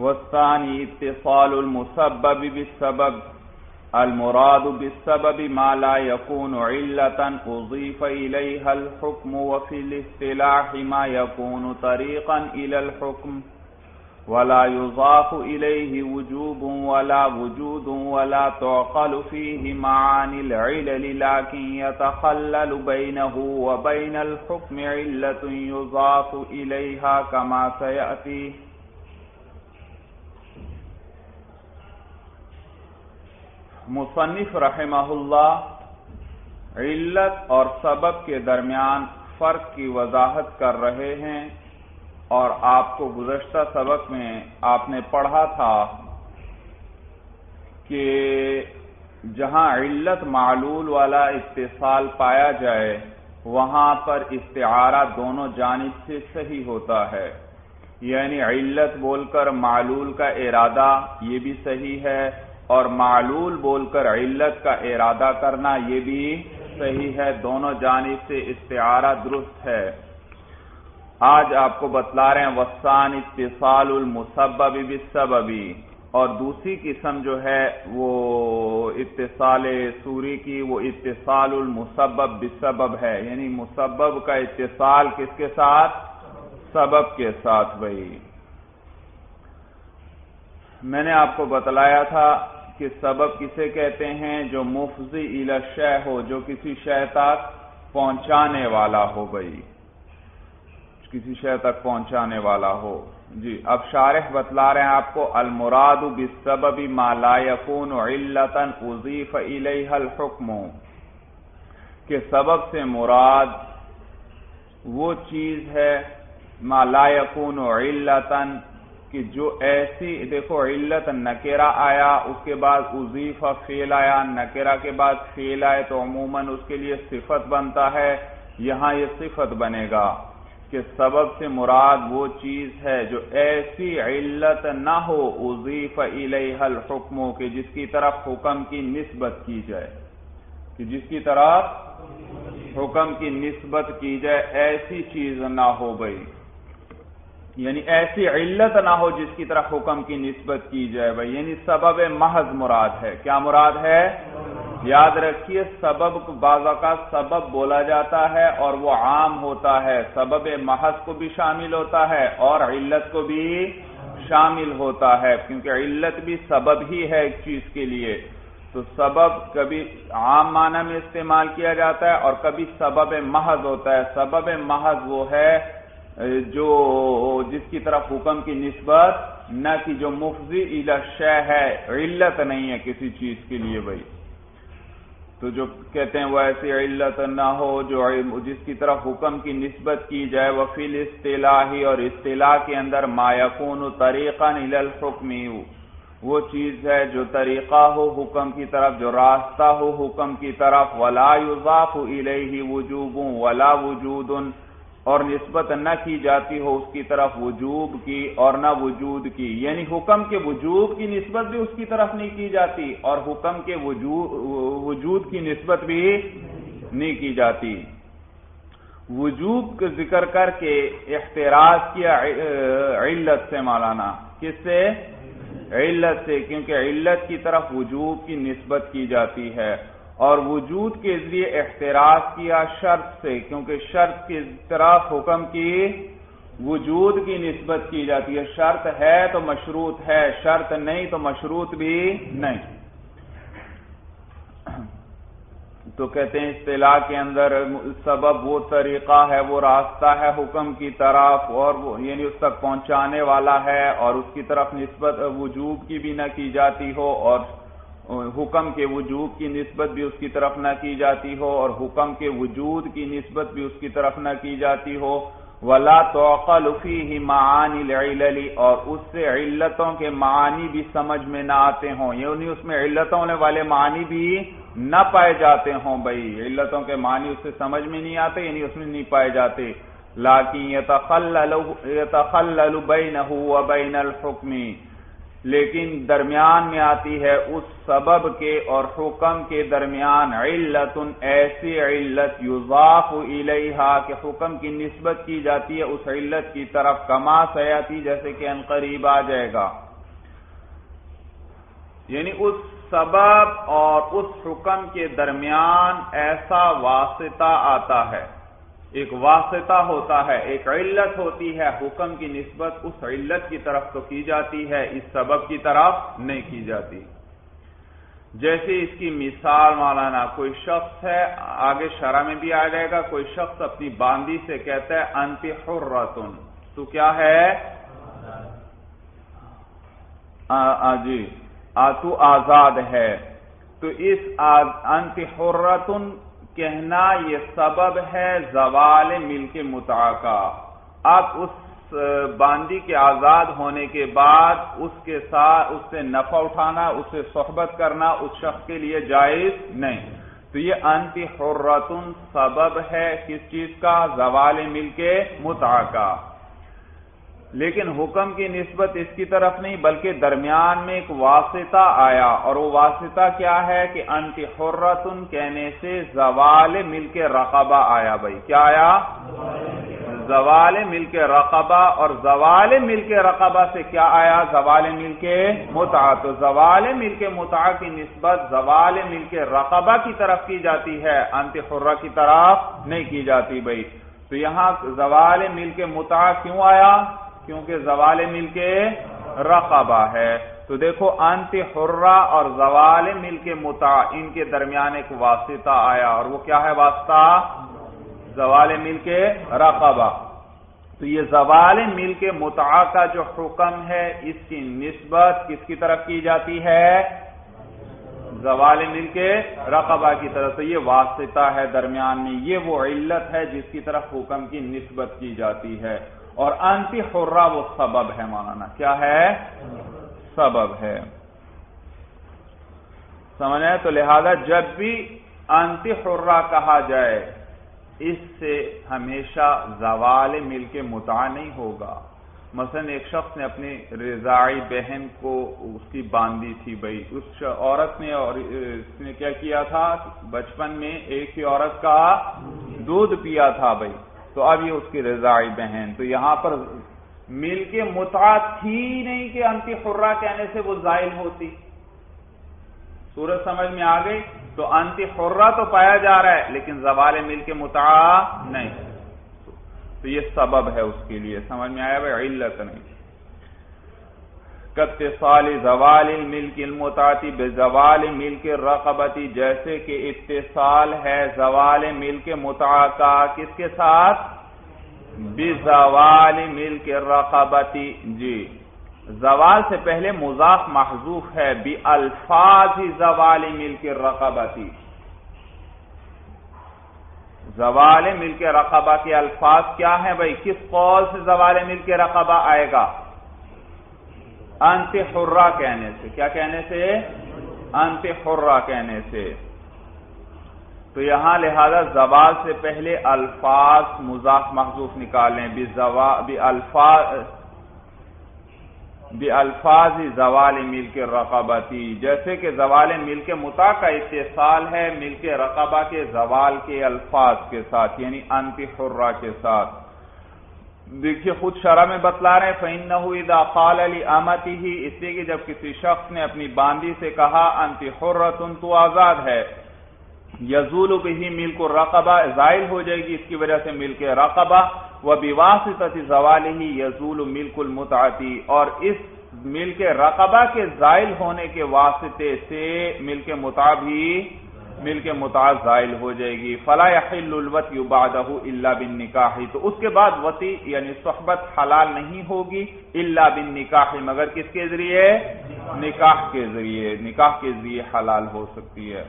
والثاني اتصال المسبب بالسبب، المراد بالسبب ما لا يكون علة أضيف إليها الحكم، وفي الاصطلاح ما يكون طريقا إلى الحكم، ولا يضاف إليه وجوب ولا وجود، ولا تعقل فيه معاني العلل، لكن يتخلل بينه وبين الحكم علة يضاف إليها كما سيأتي. مصنف رحمہ اللہ علت اور سبب کے درمیان فرق کی وضاحت کر رہے ہیں، اور آپ کو گزشتہ سبق میں آپ نے پڑھا تھا کہ جہاں علت معلول والا اتصال پایا جائے وہاں پر استعارہ دونوں جانب سے صحیح ہوتا ہے، یعنی علت بول کر معلول کا ارادہ یہ بھی صحیح ہے، اور معلول بول کر علت کا ارادہ کرنا یہ بھی صحیح ہے، دونوں جانب سے استعارہ درست ہے. آج آپ کو بتلا رہے ہیں وسان اتصال المسبب بالسببی، اور دوسری قسم جو ہے وہ اتصال سوری کی، وہ اتصال المسبب بالسبب ہے، یعنی مسبب کا اتصال کس کے ساتھ؟ سبب کے ساتھ. بھائی میں نے آپ کو بتلایا تھا کہ سبب کسے کہتے ہیں؟ جو مفضی الی الشیء ہو، جو کسی شے تک پہنچانے والا ہو. بھائی کسی شے تک پہنچانے والا ہو. جی اب شارح بتلا رہے ہیں آپ کو المراد بالسبب ما لا يكون علة اضيف اليها الحكم، کہ سبب سے مراد وہ چیز ہے ما لا يكون علة، کہ جو ایسی، دیکھو علت نکرہ آیا، اس کے بعد اضیف فعل آیا، نکرہ کے بعد فعل آئے تو عموماً اس کے لیے صفت بنتا ہے، یہاں یہ صفت بنے گا کہ سبب سے مراد وہ چیز ہے جو ایسی علت نہ ہو اضیف الیہ الحکم، کہ جس کی طرف حکم کی نسبت کی جائے، کہ جس کی طرف حکم کی نسبت کی جائے، ایسی چیز نہ ہو. بھائی یعنی ایسی علت نہ ہو جس کی طرف حکم کی نسبت کی جائے. بھائی یعنی سبب محض مراد ہے. کیا مراد ہے؟ یاد رکھیے سبب کو بعض اوقات سبب بولا جاتا ہے اور وہ عام ہوتا ہے، سبب محض کو بھی شامل ہوتا ہے اور علت کو بھی شامل ہوتا ہے، کیونکہ علت بھی سبب ہی ہے ایک چیز کے لیے. تو سبب کبھی عام معنی میں استعمال کیا جاتا ہے اور کبھی سبب محض ہوتا ہے. سبب محض وہ ہے جو جس کی طرف حکم کی نسبت نہ کی، جو مفضی الی الشیء ہے، علت نہیں ہے کسی چیز کے لیے. بھائی تو جو کہتے ہیں وہ ایسی علت نہ ہو جو جس کی طرف حکم کی نسبت کی جائے. وفی الاصطلاح، اور اصطلاح کے اندر ما یکون طریقا الی الحکم، وہ چیز ہے جو طریقہ ہو حکم کی طرف، جو راستہ ہو حکم کی طرف. ولا یضاف الیہ وجوب ولا وجود، اور نسبت نہ کی جاتی ہو اس کی طرف وجوب کی اور نہ وجود کی، یعنی حکم کے وجوب کی نسبت بھی اس کی طرف نہیں کی جاتی اور حکم کے وجود کی نسبت بھی نہیں کی جاتی. وجوب کا ذکر کر کے احتراز کیا علت سے مولانا، کس سے؟ علت سے، کیونکہ علت کی طرف وجوب کی نسبت کی جاتی ہے، اور وجود کے لیے احتراز کیا شرط سے، کیونکہ شرط کی طرف حکم کی وجود کی نسبت کی جاتی ہے. شرط ہے تو مشروط ہے، شرط نہیں تو مشروط بھی نہیں. تو کہتے ہیں اصطلاح کے اندر سبب وہ طریقہ ہے، وہ راستہ ہے حکم کی طرف، اور وہ یعنی اس تک پہنچانے والا ہے، اور اس کی طرف نسبت وجوب کی بھی نہ کی جاتی ہو اور حکم کے وجوب کی نسبت بھی اس کی طرف نہ کی جاتی ہو اور حکم کے وجود کی نسبت بھی اس کی طرف نہ کی جاتی ہو. ولا تعقل فیہ معانی العلل، اور اس سے علتوں کے معانی بھی سمجھ میں نہ آتے ہوں، یعنی اس میں علتوں والے معانی بھی نہ پائے جاتے ہوں. بھائی علتوں کے معنی اس سے سمجھ میں نہیں آتے، یعنی اس میں نہیں پائے جاتے. لیکن یتخلل بینہ وبین الحکم، لیکن درمیان میں آتی ہے اس سبب کے اور حکم کے درمیان علت، ایسی علت یضاف الیہا کہ حکم کی نسبت کی جاتی ہے اس علت کی طرف. کما سیاتی، جیسے کہ ان قریب آ جائے گا. یعنی اس سبب اور اس حکم کے درمیان ایسا واسطہ آتا ہے، ایک واسطہ ہوتا ہے، ایک علت ہوتی ہے، حکم کی نسبت اس علت کی طرف تو کی جاتی ہے، اس سبب کی طرف نہیں کی جاتی۔ جیسے اس کی مثال مولانا، کوئی شخص ہے، آگے شرح میں بھی آ جائے گا، کوئی شخص اپنی باندی سے کہتا ہے انت حرۃن، تو کیا ہے جی تو آزاد ہے۔ تو اس انت حرۃن کہنا یہ سبب ہے زوال ملک متع کا۔ اب اس باندی کے آزاد ہونے کے بعد اس کے ساتھ اس سے نفع اٹھانا، اس سے صحبت کرنا اس شخص کے لیے جائز نہیں۔ تو یہ انت حرۃن سبب ہے کس چیز کا؟ زوال ملک متع کا، لیکن حکم کی نسبت اس کی طرف نہیں، بلکہ درمیان میں ایک واسطہ آیا، اور وہ واسطہ کیا ہے کہ انت حرۃن کہنے سے زوال ملک رقبہ آیا۔ بھائی کیا آیا؟ زوال ملک رقبہ، اور زوال ملک رقبہ سے کیا آیا؟ زوال ملک متع۔ تو زوال ملک متع کی نسبت زوال ملک رقبہ کی طرف کی جاتی ہے، انت حرہ کی طرف نہیں کی جاتی۔ بھائی تو یہاں زوال ملک متع کیوں آیا؟ کیونکہ زوال ملک رقبہ ہے۔ تو دیکھو انت حرہ اور زوال ملک متع، ان کے درمیان ایک واسطہ آیا، اور وہ کیا ہے واسطہ؟ زوال ملک رقبہ۔ تو یہ زوال ملک متع کا جو حکم ہے، اس کی نسبت کس کی طرف کی جاتی ہے؟ زوال ملک رقبہ کی طرف۔ تو یہ واسطہ ہے درمیان میں، یہ وہ علت ہے جس کی طرف حکم کی نسبت کی جاتی ہے، اور انت حرہ وہ سبب ہے۔ مولانا کیا ہے؟ سبب ہے، سمجھے؟ تو لہذا جب بھی انت حرہ کہا جائے، اس سے ہمیشہ زوال ملک متع نہیں ہوگا۔ مثلا ایک شخص نے اپنی رضاعی بہن کو اس کی باندھی تھی، بھائی اس عورت نے، اور اس نے کیا کیا تھا، بچپن میں ایک ہی عورت کا دودھ پیا تھا بھائی، تو اب یہ اس کی رضاعی بہن۔ تو یہاں پر ملک متع تھی نہیں کہ انت حرہ کہنے سے وہ زائل ہوتی۔ صورت سمجھ میں آ گئی؟ تو انت حرہ تو پایا جا رہا ہے، لیکن زوال ملک متع نہیں، تو یہ سبب ہے اس کے لیے۔ سمجھ میں آیا بھائی؟ علت نہیں۔ اتصال زوال الملک المتعتی بزوال ملک رقبتی، جیسے کہ اتصال ہے زوال ملک متع کا کس کے ساتھ؟ بزوال ملک رقبتی۔ جی، زوال سے پہلے مضاف محذوف ہے، بی الفاظ زوال ملک رقبتی، زوال ملک رقبہ کے الفاظ کیا ہیں بھائی؟ کس قول سے زوال ملک رقبہ آئے گا؟ انت حرہ کہنے سے۔ کیا کہنے سے؟ انت حرہ کہنے سے۔ تو یہاں لہذا زوال سے پہلے الفاظ مضاف محذوف نکالیں، بی الفاظ زوال ملک رقبتی، جیسے کہ زوال ملک متع کا اتصال ہے ملک رقبہ کے زوال کے الفاظ کے ساتھ، یعنی انت حرہ کے ساتھ۔ دیکھیے خود شرح میں بتلا رہے ہیں، فَإِنَّهُ إِذَا قَالَ لِأَمَتِهِ، اس لیے کہ جب کسی شخص نے اپنی باندی سے کہا انت حرۃ، تو آزاد ہے، یزول بہ ملک الرقبہ، زائل ہو جائے گی اس کی وجہ سے ملک رقبہ، وَبِوَاسِطَةِ زَوَالِهِ یزول ملک المتعتی، اور اس ملک رقبہ کے زائل ہونے کے واسطے سے ملک متع بھی، ملک متع زائل ہو جائے گی۔ فلا يحل الوطی بعدہ الا بالنکاح، تو اس کے بعد وطی یعنی صحبت حلال نہیں ہوگی الا بالنکاح، مگر کس کے ذریعے؟ نکاح کے ذریعے، نکاح کے ذریعے حلال ہو سکتی ہے۔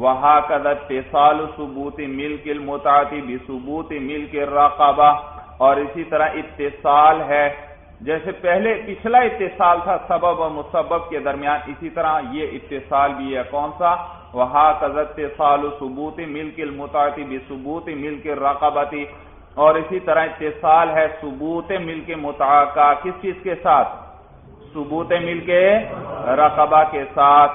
وَهَكَذَا اتصال ثبوت ملک المتعۃ بثبوت ملک الرقبہ، اور اسی طرح اتصال ہے، جیسے پہلے پچھلا اتصال تھا سبب اور مسبب کے درمیان، اسی طرح یہ اتصال بھی ہے۔ کون سا؟ وَهَكَذَا اتصال ثبوت ملک المتعۃ بثبوت ملک الرقبۃ، اور اسی طرح اتصال ہے ثبوت ملک متع کا کس چیز کے ساتھ؟ ثبوت ملک رقبہ کے ساتھ،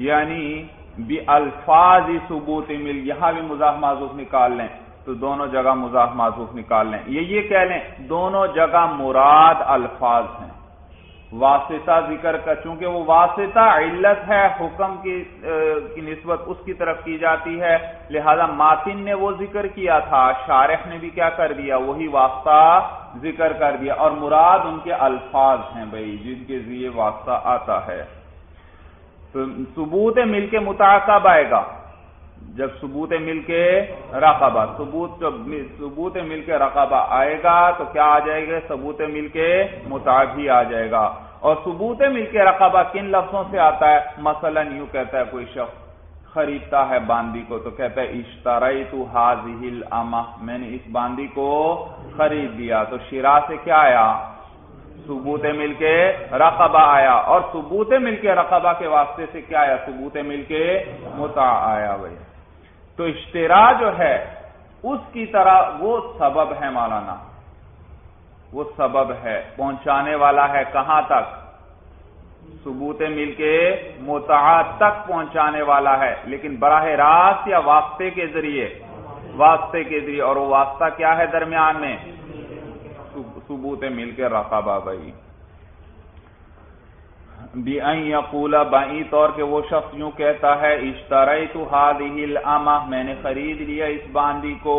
یعنی بالفاظ ثبوت ملک، یہاں بھی مضاف معذوف نکال لیں، تو دونوں جگہ مضاف معذوف نکال لیں، یہ کہہ لیں دونوں جگہ مراد الفاظ ہیں۔ واسطہ ذکر کا، چونکہ وہ واسطہ علت ہے حکم کی نسبت اس کی طرف کی جاتی ہے، لہذا ماتن نے وہ ذکر کیا تھا، شارح نے بھی کیا کر دیا، وہی واسطہ ذکر کر دیا، اور مراد ان کے الفاظ ہیں بھائی جن کے ذریعے واسطہ آتا ہے۔ ثبوت مل کے متعاقب آئے گا جب ثبوت مل کے رقبہ، ثبوت مل کے رقبہ آئے گا تو کیا آ جائے گا؟ ثبوت مل کے متعاقب ہی آ جائے گا۔ اور ثبوت مل کے رقبہ کن لفظوں سے آتا ہے؟ مثلا یوں کہتا ہے کوئی شخص خریدتا ہے باندی کو تو کہتا ہے اشتریت هذه الامہ، میں نے اس باندی کو خرید دیا، تو شراء سے کیا آیا؟ ثبوت مل کے رقبہ آیا۔ اور ثبوت مل کے رقبہ کے واسطے سے کیا آیا؟ ثبوت مل کے متع آیا بھائی۔ تو اشترا جو ہے اس کی طرح وہ سبب ہے مولانا، وہ سبب ہے، پہنچانے والا ہے کہاں تک؟ ثبوت مل کے متع تک پہنچانے والا ہے، لیکن براہ راست یا واسطے کے ذریعے؟ واسطے کے ذریعے، اور وہ واسطہ کیا ہے درمیان میں؟ ثبوت مل کے رقبہ بھائی۔ بِأَنْ يَقُولَ، بائیں طور کے وہ شخص یوں کہتا ہے اشتریتُ هَذِهِ الْأَمَةَ، میں نے خرید لیا اس باندی کو،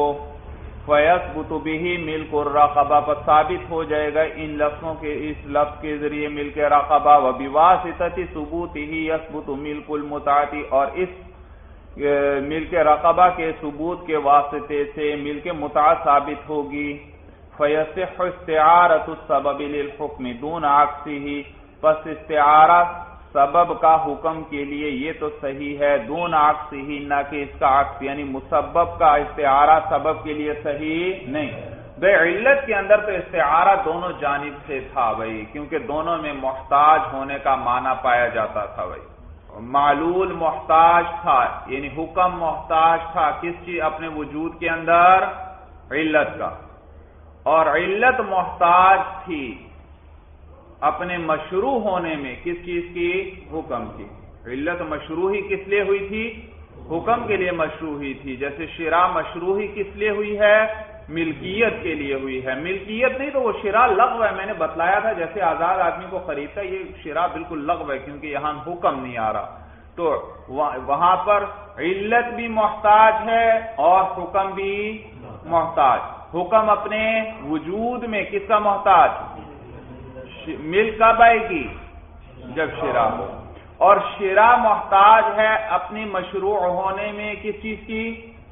فَيَثْبُتُ بِهِ مِلْكُ الرَّقَبَةِ، پر ثابت ہو جائے گا ان لفظوں کے، اس لفظ کے ذریعے مل کے رقبہ، وَبِوَاسِطَةِ ثُبُوتِهِ يَثْبُتُ مِلْكُ الْمُتَعَةِ، اور اس مل کے رقبہ کے ثبوت کے واسطے سے مل کے متعہ ثابت ہوگی۔ فَيَصِحُّ اسْتِعَارَةُ السَّبَبِ لِلْحُكْمِ دُونَ عَكْسِهِ، پس استعارہ سبب کا حکم کے لیے یہ تو صحیح ہے، دون عکسہ، نہ کہ اس کا عکس، یعنی مسبب کا استعارہ سبب کے لیے صحیح نہیں۔ بے علت کے اندر تو استعارہ دونوں جانب سے تھا بھائی، کیونکہ دونوں میں محتاج ہونے کا معنی پایا جاتا تھا بھائی، معلول محتاج تھا، یعنی حکم محتاج تھا کس چیز؟ اپنے وجود کے اندر علت کا، اور علت محتاج تھی اپنے مشروع ہونے میں کس چیز کی؟ حکم کی۔ علت مشروع ہی کس لیے ہوئی تھی؟ حکم کے لیے مشروع ہی تھی، جیسے شراء مشروع ہی کس لیے ہوئی ہے؟ ملکیت کے لیے ہوئی ہے۔ ملکیت نہیں تو وہ شراء لغو ہے، میں نے بتلایا تھا جیسے آزاد آدمی کو خریدتا یہ شراء بالکل لغو ہے، کیونکہ یہاں حکم نہیں آ رہا، تو وہاں پر علت بھی محتاج ہے اور حکم بھی محتاج۔ حکم اپنے وجود میں کس کا محتاج؟ مل کب آئے گی؟ جب شراء ہو، اور شراء محتاج ہے اپنی مشروع ہونے میں کس چیز کی؟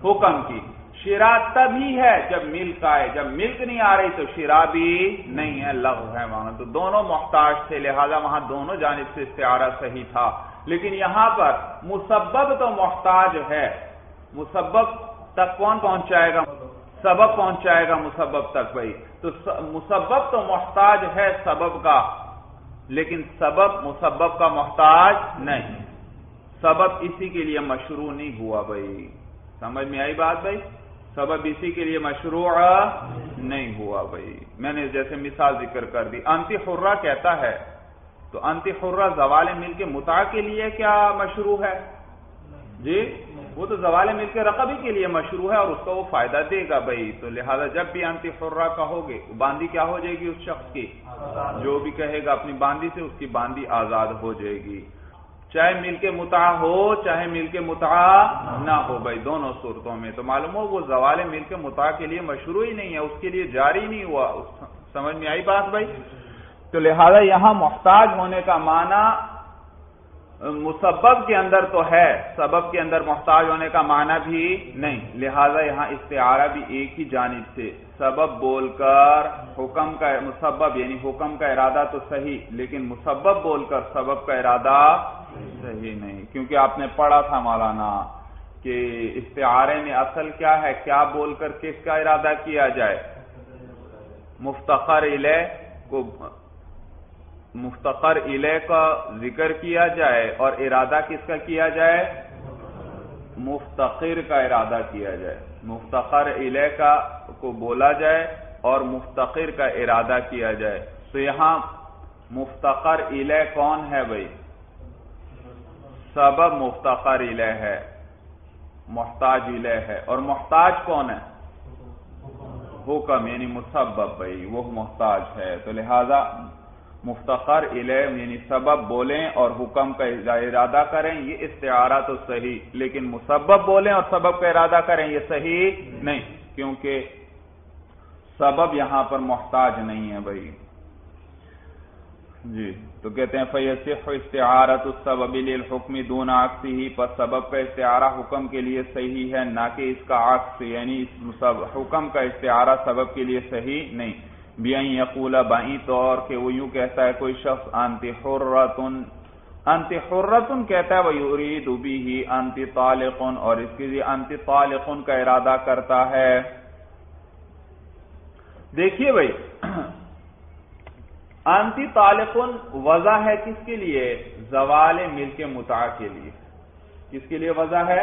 حکم کی۔ شراء تب ہی ہے جب ملک آئے، جب ملک نہیں آ رہی تو شراء بھی نہیں ہے، لغو ہے مانا، تو دونوں محتاج تھے، لہذا وہاں دونوں جانب سے استعارہ صحیح تھا۔ لیکن یہاں پر مسبب تو محتاج ہے، مسبب تک کون پہنچائے گا؟ سبب پہنچائے گا مسبب تک بھائی، تو مسبب تو محتاج ہے سبب کا، لیکن سبب مسبب کا محتاج نہیں، سبب اسی کے لیے مشروع نہیں ہوا بھائی، سمجھ میں آئی بات بھائی؟ سبب اسی کے لیے مشروع نہیں ہوا بھائی، میں نے جیسے مثال ذکر کر دی، انتی حرہ کہتا ہے تو انتی حرہ زوال مل کے متع کے لیے کیا مشروع ہے جی؟ وہ تو زوال مل کے رقبے کے لیے مشروع ہے اور اس کا وہ فائدہ دے گا بھائی، تو لہذا جب بھی انتی حرہ کہو گے باندی کیا ہو جائے گی اس شخص کی؟ جو بھی کہے گا اپنی باندی سے، اس کی باندی آزاد ہو جائے گی، چاہے مل کے متع ہو چاہے مل کے متع نہ ہو بھائی، دونوں صورتوں میں تو معلوم ہو وہ زوال مل کے متع کے لیے مشروع ہی نہیں ہے، اس کے لیے جاری نہیں ہوا، سمجھ میں آئی بات بھائی؟ تو لہذا یہاں محتاج ہونے کا معنی مسبب کے اندر تو ہے، سبب کے اندر محتاج ہونے کا معنی بھی نہیں، لہذا یہاں استعارہ بھی ایک ہی جانب سے، سبب بول کر حکم کا مسبب یعنی حکم کا ارادہ تو صحیح، لیکن مسبب بول کر سبب کا ارادہ صحیح نہیں، کیونکہ آپ نے پڑھا تھا مولانا کہ استعارے میں اصل کیا ہے؟ کیا بول کر کس کا ارادہ کیا جائے؟ مفتقر الیہ کو، مفتقر الیہ کا ذکر کیا جائے، اور ارادہ کس کا کیا جائے؟ مفتقر کا ارادہ کیا جائے، مفتقر الیہ کا کو بولا جائے اور مفتقر کا ارادہ کیا جائے، تو یہاں مفتقر الیہ کون ہے بھائی؟ سبب مفتقر الیہ ہے، محتاج الیہ ہے، اور محتاج کون ہے؟ حکم یعنی مسبب بھائی، وہ محتاج ہے، تو لہذا مفتخر الیہ یعنی سبب بولیں اور حکم کا ارادہ کریں، یہ استعارہ تو صحیح، لیکن مسبب بولیں اور سبب کا ارادہ کریں یہ صحیح نہیں، کیونکہ سبب یہاں پر محتاج نہیں ہے بھائی جی. تو کہتے ہیں فَيَصِحُّ اسْتِعَارَةُ السَّبَبِ لِلْحُكْمِ دُونَ عَكْسِهِ، پس سبب کا استعارہ حکم کے لیے صحیح ہے نہ کہ اس کا عکس، یعنی اس حکم کا استعارہ سبب کے لیے صحیح نہیں. بِأَنْ يَقُولَ بائیں طور کہ وہ یوں کہتا ہے کوئی شخص أَنْتِ حُرَّةٌ، أَنْتِ حُرَّةٌ کہتا ہے، وَيُرِيدُ بِهِ أَنْتِ طَالِقٌ، اور اس کے لیے أَنْتِ طَالِقٌ کا ارادہ کرتا ہے. دیکھیے بھائی انتی طالقن وضع ہے کس کے لیے؟ زوال ملک متاع کے لیے. کس کے لیے وضع ہے؟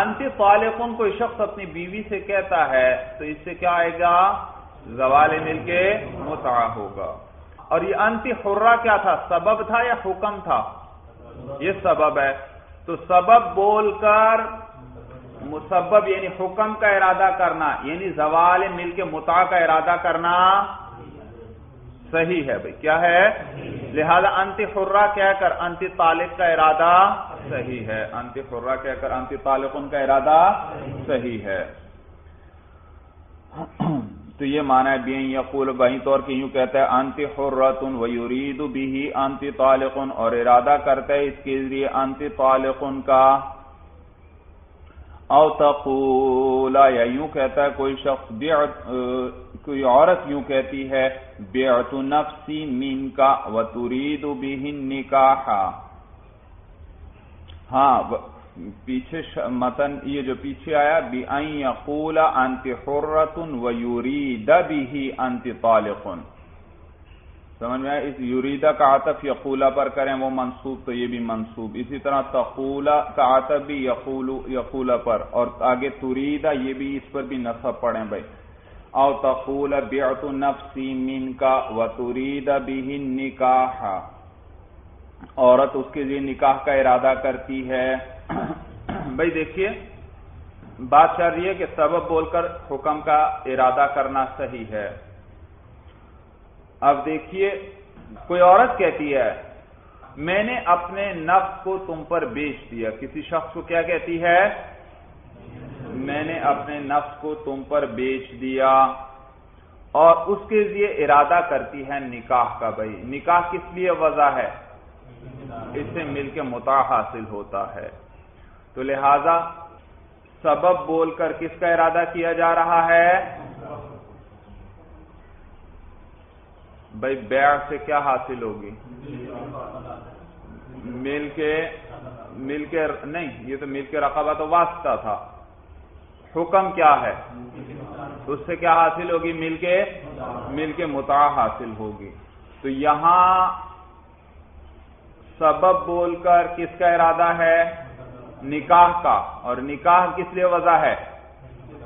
انتی طالقن کوئی شخص اپنی بیوی سے کہتا ہے تو اس سے کیا آئے گا؟ زوال ملک متاع ہوگا. اور یہ انتی حرہ کیا تھا، سبب تھا یا حکم تھا؟ یہ سبب ہے. تو سبب بول کر مسبب یعنی حکم کا ارادہ کرنا، یعنی زوال ملک متاع کا ارادہ کرنا صحیح ہے بھائی. کیا ہے؟ لہذا انتی حرہ کہہ کر انتی طالق کا ارادہ صحیح ہے. انتی حرہ کہہ کر انتی طالق ان کا ارادہ صحیح ہے. تو یہ معنی ہے بین یقول بہی طور کہ یوں کہتا ہے انتی حرۃ ویرید بہ انتی طالق، اور ارادہ کرتا ہے اس کے ذریعے انتی طالق کا. او تقولا، یا یوں کہتا ہے کوئی شخص، کوئی عورت یوں کہتی ہے بعت نفسی منکا وترید بہ النکاح. ہاں پیچھے متن یہ جو پیچھے آیا بأن یقول انت حرۃ ویرید بہ انت طالق، سمجھ میں اس یریدہ کا عطف یقولہ پر کریں وہ منصوب، تو یہ بھی منصوب. اسی طرح تقولہ کا عطف بھی یقولہ پر، اور آگے تریدہ یہ بھی، اس پر بھی نصب پڑھیں بھائی. او تقول بعت نفسی منکا وترید بہ النکاح، عورت اس کے لیے نکاح کا ارادہ کرتی ہے. بھائی دیکھیے بات چل رہی ہے کہ سبب بول کر حکم کا ارادہ کرنا صحیح ہے. اب دیکھیے کوئی عورت کہتی ہے میں نے اپنے نفس کو تم پر بیچ دیا. کسی شخص کو کیا کہتی ہے؟ میں نے اپنے نفس کو تم پر بیچ دیا، اور اس کے لیے ارادہ کرتی ہے نکاح کا. بھائی نکاح کس لیے وضع ہے؟ اس سے مل کے متاع حاصل ہوتا ہے. تو لہذا سبب بول کر کس کا ارادہ کیا جا رہا ہے؟ بھائی بیع سے کیا حاصل ہوگی؟ مل کے نہیں، یہ تو مل کے رقبہ تو واسطہ تھا. حکم کیا ہے؟ اس سے کیا حاصل ہوگی؟ مل کے متاع حاصل ہوگی. تو یہاں سبب بول کر کس کا ارادہ ہے؟ نکاح کا. اور نکاح کس لیے وضع ہے؟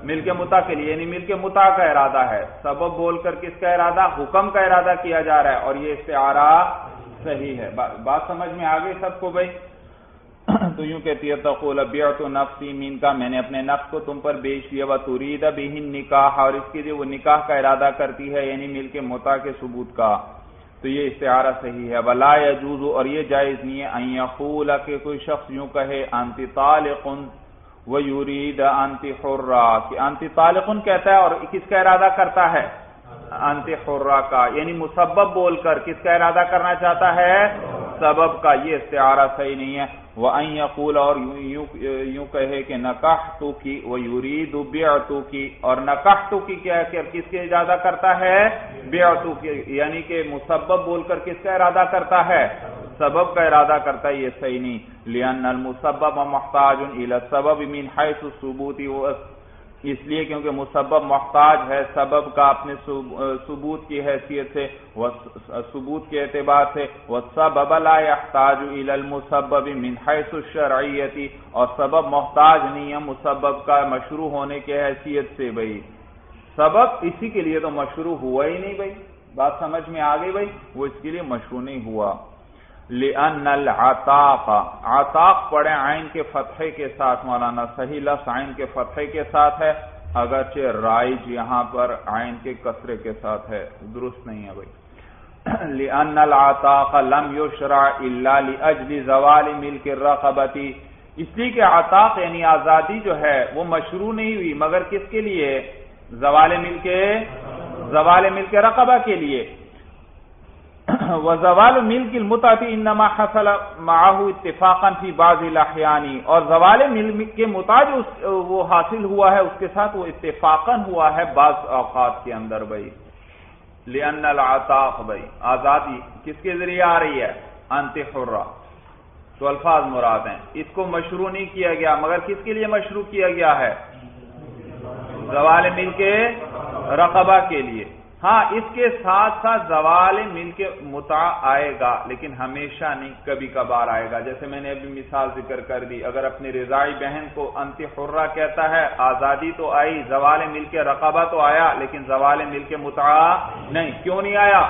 مل کے متاع کے لیے، یعنی مل کے متاع کا ارادہ ہے. سبب بول کر کس کا ارادہ؟ حکم کا ارادہ کیا جا رہا ہے، اور یہ استعارہ صحیح ہے. بات سمجھ میں آ گئی سب کو بھائی؟ تو یوں کہتی ہے تقول بعت نفسی منکا، میں نے اپنے نفس کو تم پر بیچ دیا، وترید بہ النکاح، اور اس کے لیے وہ نکاح کا ارادہ کرتی ہے، یعنی مل کے متاع کے ثبوت کا. تو یہ استعارہ صحیح ہے. ولا یجوز، اور یہ جائز نہیں ہے ان یقول کہ کوئی شخص یوں کہے انت طالق وَيُرِيدَ أَنْتِ حُرَّةٌ کہ انتی طالقن کہتا ہے اور کس کا ارادہ کرتا ہے؟ انتی حرہ کا. یعنی مسبب بول کر کس کا ارادہ کرنا چاہتا ہے؟ سبب کا. یہ استعارہ صحیح نہیں ہے. وَأَنْ يَقُولَ، اور یوں کہے کہ نَكَحْتُكِ وَيُرِيدُ بِعْتُكِ، اور نَكَحْتُكِ کیا ہے؟ کس کی ارادہ کرتا ہے؟ بِعْتُكِ، یعنی کہ مسبب بول کر کس کا ارادہ کرتا ہے؟ سبب کا ارادہ کرتا ہے. یہ صحیح نہیں. لِأَنَّ الْمُسَبَّبَ مُحْتَاجٌ إِلَى السَّبَبِ مِنْ حَيْثُ الثُّبُوتِ، اس لیے کیونکہ مسبب محتاج ہے سبب کا اپنے ثبوت کی حیثیت سے، ثبوت کے اعتبار سے. وَالسَّبَبَ لَا يَحْتَاجُ إِلَى الْمُسَبَّبِ مِنْ حَيْثُ الشَّرْعِيَّةِ، اور سبب محتاج نہیں ہے مسبب کا مشروع ہونے کے حیثیت سے. بھائی سبب اسی کے لیے تو مشروع ہوا ہی نہیں. بھائی بات سمجھ میں آ گئی؟ بھائی وہ اس کے لیے مشروع نہیں ہوا. لِأَنَّ الْعَطَاقَ، عطاق پڑھیں عین کے فتحے کے ساتھ مولانا، صحیح لفظ عین کے فتحے کے ساتھ ہے، اگرچہ رائج یہاں پر عین کے کسرے کے ساتھ ہے، درست نہیں ہے بھائی. لأن العتاق لم يشرع الا لاجل زوال ملک الرقبتی، اس لیے کہ عتاق یعنی آزادی جو ہے وہ مشروع نہیں ہوئی مگر کس کے لیے؟ زوال ملک رقبہ کے لیے۔ وزوال ملک المتعتی انما حصل معه اتفاقا فی بعض الاحیان، اور زوال ملک کے متع جو وہ حاصل ہوا ہے اس کے ساتھ وہ اتفاقا ہوا ہے بعض اوقات کے اندر۔ بھائی لأن العتاق، بھائی آزادی کس کے ذریعے آ رہی ہے؟ انت حرہ، تو الفاظ مراد ہیں، اس کو مشروع نہیں کیا گیا مگر کس کے لیے مشروع کیا گیا ہے؟ زوال ملک رقبہ کے لیے۔ ہاں اس کے ساتھ ساتھ زوال ملک متع آئے گا لیکن ہمیشہ نہیں، کبھی کبھار آئے گا، جیسے میں نے ابھی مثال ذکر کر دی، اگر اپنی رضائی بہن کو انت حرہ کہتا ہے، آزادی تو آئی، زوال ملک رقبہ تو آیا لیکن زوال ملک متع نہیں۔ کیوں نہیں آیا؟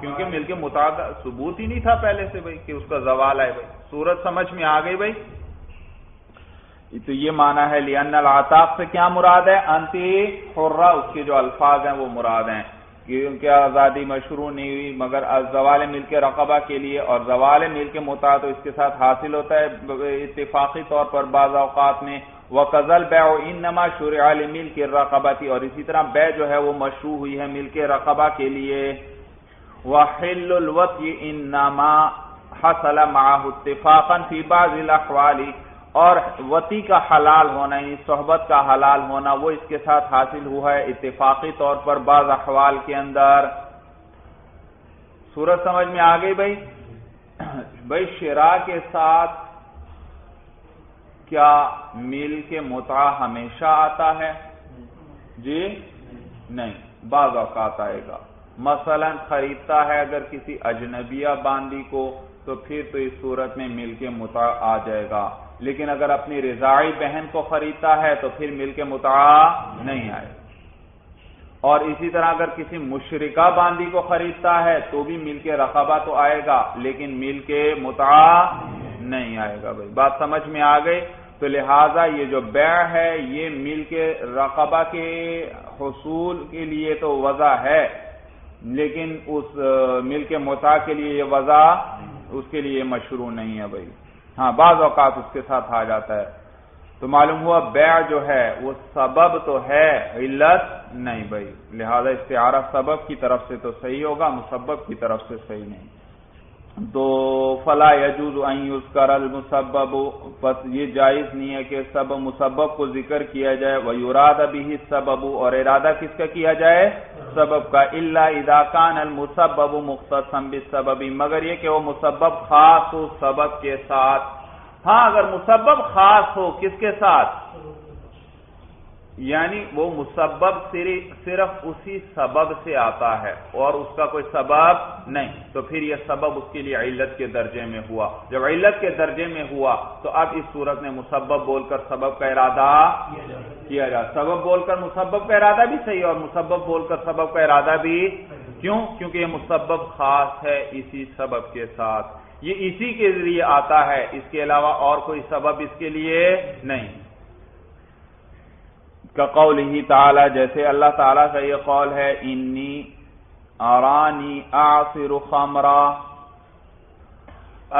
کیونکہ ملک متع کا ثبوت ہی نہیں تھا پہلے سے بھائی کہ اس کا زوال آئے۔ بھائی صورت سمجھ میں آ گئی؟ بھائی تو یہ مانا ہے لأن العتاق سے کیا مراد ہے؟ انت حرہ، اس کے جو الفاظ ہیں وہ مراد ہیں، کیونکہ آزادی مشروع نہیں ہوئی مگر زوال ملک رقبہ کے لیے، اور زوال ملک متع تو اس کے ساتھ حاصل ہوتا ہے اتفاقی طور پر بعض اوقات میں۔ وَقَذَلْ بَيْعُ اِنَّمَا شُرِعَ لِمِلْكِ الرَّقَبَةِ، اور اسی طرح بیع جو ہے وہ مشروع ہوئی ہے ملک رقبہ کے لیے۔ وَحِلُّ الْوَطْيِ اِنَّمَا حَصَلَ مَعَهُ اتِّفَاقًا فِي بَعْضِ الْأَحْوَالِ، اور وطی کا حلال ہونا یعنی صحبت کا حلال ہونا وہ اس کے ساتھ حاصل ہوا ہے اتفاقی طور پر بعض احوال کے اندر۔ صورت سمجھ میں آ گئی؟ بھائی بھائی شراء کے ساتھ کیا ملک متع ہمیشہ آتا ہے؟ جی نہیں، بعض اوقات آئے گا۔ مثلا خریدتا ہے اگر کسی اجنبیہ باندی کو تو پھر تو اس صورت میں ملک متع آ جائے گا، لیکن اگر اپنی رضاعی بہن کو خریدتا ہے تو پھر ملک متع نہیں آئے۔ اور اسی طرح اگر کسی مشرکہ باندی کو خریدتا ہے تو بھی ملک رقبہ تو آئے گا لیکن ملک متع نہیں آئے گا۔ بھائی بات سمجھ میں آ گئی؟ تو لہذا یہ جو بیع ہے یہ ملک رقبہ کے حصول کے لیے تو وضع ہے لیکن اس ملک متع کے لیے یہ وضع اس کے لیے مشروع نہیں ہے۔ بھائی ہاں بعض اوقات اس کے ساتھ آ جاتا ہے۔ تو معلوم ہوا بیع جو ہے وہ سبب تو ہے علت نہیں بھائی، لہذا استعارہ سبب کی طرف سے تو صحیح ہوگا، مسبب کی طرف سے صحیح نہیں۔ تو فلا یجوز ان یذکر المسبب، پس یہ جائز نہیں ہے کہ سبب مسبب کو ذکر کیا جائے، ویراد به السبب، اور ارادہ کس کا کیا جائے؟ سبب کا۔ الا اذا كان المسبب مختصا بالسبب، مگر یہ کہ وہ مسبب خاص ہو سبب کے ساتھ۔ ہاں اگر مسبب خاص ہو کس کے ساتھ، یعنی وہ مسبب صرف اسی سبب سے آتا ہے اور اس کا کوئی سبب نہیں، تو پھر یہ سبب اس کے لیے علت کے درجے میں ہوا۔ جب علت کے درجے میں ہوا تو اب اس صورت میں مسبب بول کر سبب کا ارادہ کیا جائے۔ سبب بول کر مسبب کا ارادہ بھی صحیح اور مسبب بول کر سبب کا ارادہ بھی، کیوں؟ کیونکہ یہ مسبب خاص ہے اسی سبب کے ساتھ، یہ اسی کے ذریعے آتا ہے، اس کے علاوہ اور کوئی سبب اس کے لیے نہیں۔ کقولہ تعالی، جیسے اللہ تعالیٰ کا یہ قول ہے، انی ارانی اعصر خمرا،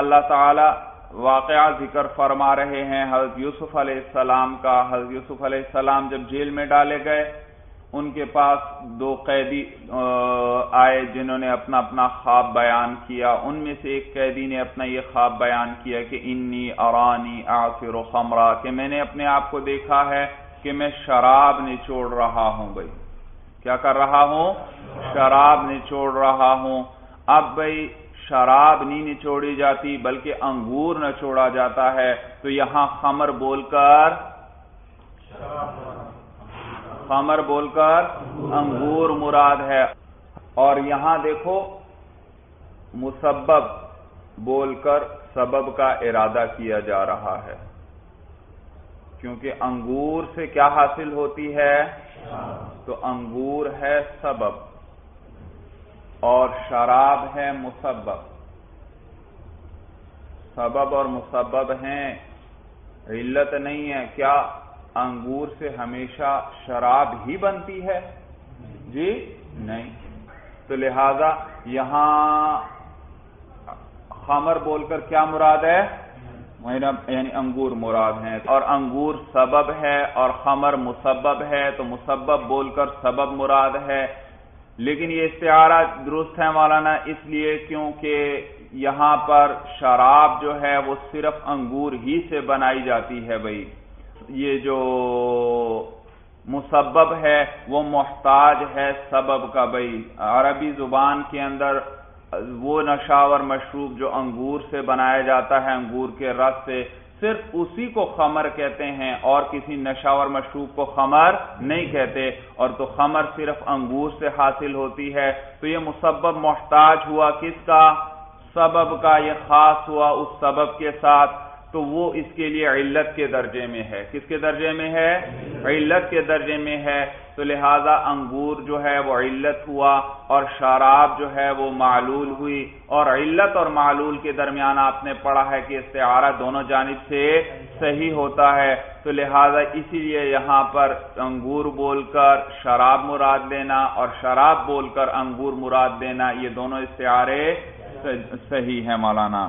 اللہ تعالیٰ واقعہ ذکر فرما رہے ہیں حضرت یوسف علیہ السلام کا۔ حضرت یوسف علیہ السلام جب جیل میں ڈالے گئے ان کے پاس دو قیدی آئے جنہوں نے اپنا اپنا خواب بیان کیا، ان میں سے ایک قیدی نے اپنا یہ خواب بیان کیا کہ انی ارانی اعصر خمرا، کہ میں نے اپنے آپ کو دیکھا ہے کہ میں شراب نچوڑ رہا ہوں۔ بھائی کیا کر رہا ہوں؟ شراب نچوڑ رہا ہوں۔ اب بھائی شراب نہیں نچوڑی جاتی بلکہ انگور نچوڑا جاتا ہے، تو یہاں خمر بول کر انگور مراد ہے، اور یہاں دیکھو مسبب بول کر سبب کا ارادہ کیا جا رہا ہے، کیونکہ انگور سے کیا حاصل ہوتی ہے؟ تو انگور ہے سبب اور شراب ہے مسبب، سبب اور مسبب ہیں، علت نہیں ہے۔ کیا انگور سے ہمیشہ شراب ہی بنتی ہے؟ جی نہیں۔ تو لہذا یہاں خمر بول کر کیا مراد ہے؟ یعنی انگور مراد ہیں، اور انگور سبب ہے اور خمر مسبب ہے، تو مسبب بول کر سبب مراد ہے. لیکن یہ استعارہ درست ہے مولانا، اس لیے کیونکہ یہاں پر شراب جو ہے وہ صرف انگور ہی سے بنائی جاتی ہے. بھائی یہ جو مسبب ہے وہ محتاج ہے سبب کا. بھائی عربی زبان کے اندر وہ نشاور مشروب جو انگور سے بنایا جاتا ہے، انگور کے رس سے، صرف اسی کو خمر کہتے ہیں اور کسی نشاور مشروب کو خمر نہیں کہتے. اور تو خمر صرف انگور سے حاصل ہوتی ہے، تو یہ مسبب محتاج ہوا کس کا؟ سبب کا. یہ خاص ہوا اس سبب کے ساتھ، تو وہ اس کے لیے علت کے درجے میں ہے. کس کے درجے میں ہے؟ علت کے درجے میں ہے. تو لہذا انگور جو ہے وہ علت ہوا اور شراب جو ہے وہ معلول ہوئی. اور علت اور معلول کے درمیان آپ نے پڑھا ہے کہ استعارہ دونوں جانب سے صحیح ہوتا ہے، تو لہذا اسی لیے یہاں پر انگور بول کر شراب مراد لینا اور شراب بول کر انگور مراد لینا، یہ دونوں استعارے صحیح ہیں مولانا،